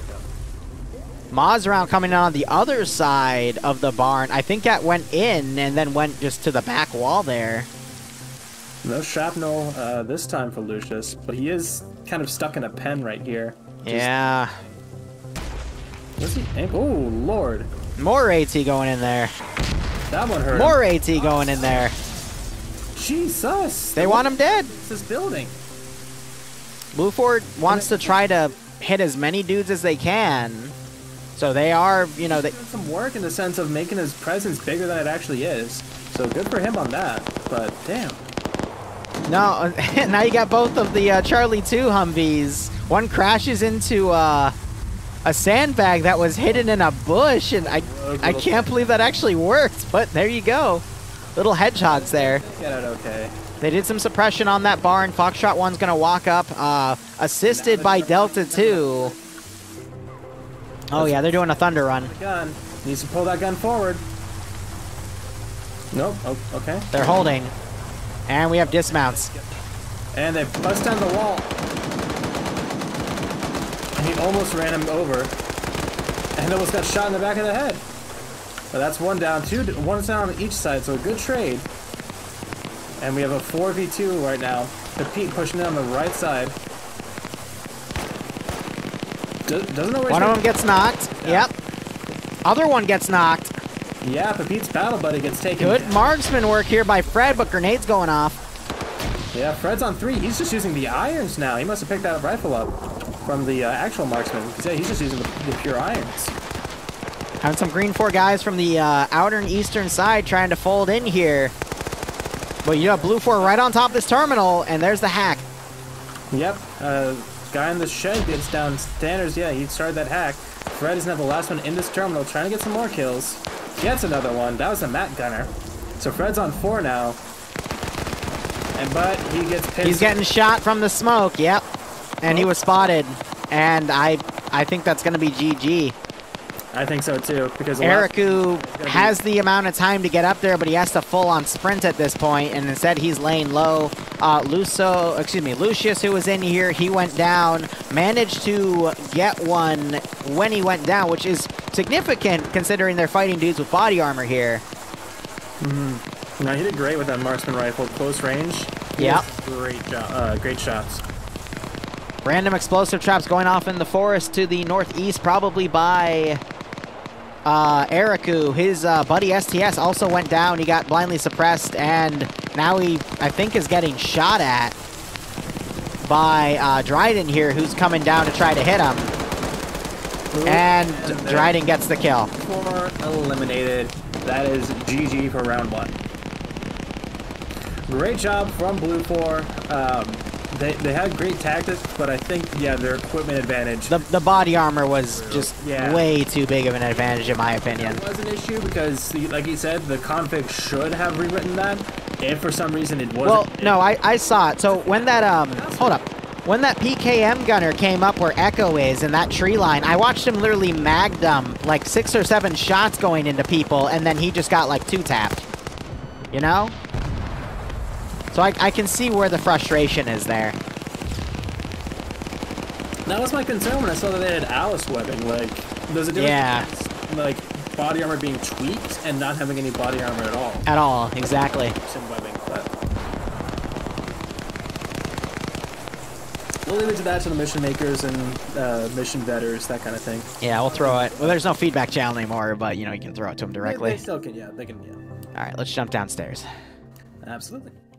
Maws round coming on the other side of the barn. I think that went in and then went just to the back wall there. No shrapnel uh, this time for Lucius, but he is kind of stuck in a pen right here. Just yeah. What's he aim? Oh, Lord. More AT going in there. That one hurt. More him. AT going in there. Jesus. They want him dead. It's this building. BLUFOR wants to try to hit as many dudes as they can. So they are, you know, they doing some work in the sense of making his presence bigger than it actually is. So good for him on that. But damn. No, now you got both of the uh, Charlie two Humvees. One crashes into uh, a sandbag that was hidden in a bush, and I I can't believe that actually worked, but there you go. Little hedgehogs there. Get out okay. They did some suppression on that barn. Foxtrot one's going to walk up, uh, assisted by Delta two. Oh yeah, they're doing a thunder run. Gun needs to pull that gun forward. Nope. Oh, okay. They're holding, and we have dismounts. And they bust down the wall. He almost ran him over, and almost got shot in the back of the head. But that's one down, two, one down on each side. So a good trade. And we have a four v two right now. The Pete pushing down the right side. Do, doesn't know where one of them gets knocked. Yeah. Yep. Other one gets knocked. Yeah, Pete's battle buddy gets taken. Good marksman work here by Fred, but grenades going off. Yeah, Fred's on three. He's just using the irons now. He must have picked that rifle up from the uh, actual marksman. Yeah, he's just using the, the pure irons. Having some Green four guys from the uh, outer and eastern side trying to fold in here. But you have Blue four right on top of this terminal, and there's the hack. Yep. Uh, guy in the shed gets down. Standards, yeah, he started that hack. Fred is now the last one in this terminal, trying to get some more kills. Gets another one. That was a Matt Gunner. So Fred's on four now. And But he gets pinched. He's getting shot from the smoke, yep. And oh. He was spotted. And I I think that's going to be G G. I think so too. Because Eriku has the amount of time to get up there, but he has to full-on sprint at this point, and instead he's laying low. Uh, Luso, excuse me, Lucius, who was in here, he went down, managed to get one when he went down, which is significant considering they're fighting dudes with body armor here. Mm-hmm. No, he did great with that marksman rifle, close range. Yeah, great job. Uh, great shots. Random explosive traps going off in the forest to the northeast, probably by. Uh, Eriku, his uh, buddy S T S also went down. He got blindly suppressed, and now he, I think, is getting shot at by uh, Dryden here, who's coming down to try to hit him. Ooh, and and Dryden gets the kill. Four eliminated. That is G G for round one. Great job from Blue four. Um, They, they had great tactics, but I think, yeah, their equipment advantage. The, the body armor was just yeah. way too big of an advantage, in my opinion. It was an issue because, like you said, the config should have rewritten that. If for some reason it wasn't. Well, no, I, I saw it. So when that, um, hold up. When that P K M gunner came up where Echo is in that tree line, I watched him literally mag them, like six or seven shots going into people, and then he just got like two tapped. You know? So I, I can see where the frustration is there. That was my concern when I saw that they had Alice webbing. Like, there's a difference yeah. between, like, body armor being tweaked and not having any body armor at all. At all, exactly. Some webbing, but we'll leave it to that to the mission makers and uh, mission vetters, that kind of thing. Yeah, we'll throw it. Well, there's no feedback channel anymore, but, you know, you can throw it to them directly. They, they still can, yeah. They can, yeah. All right, let's jump downstairs. Absolutely.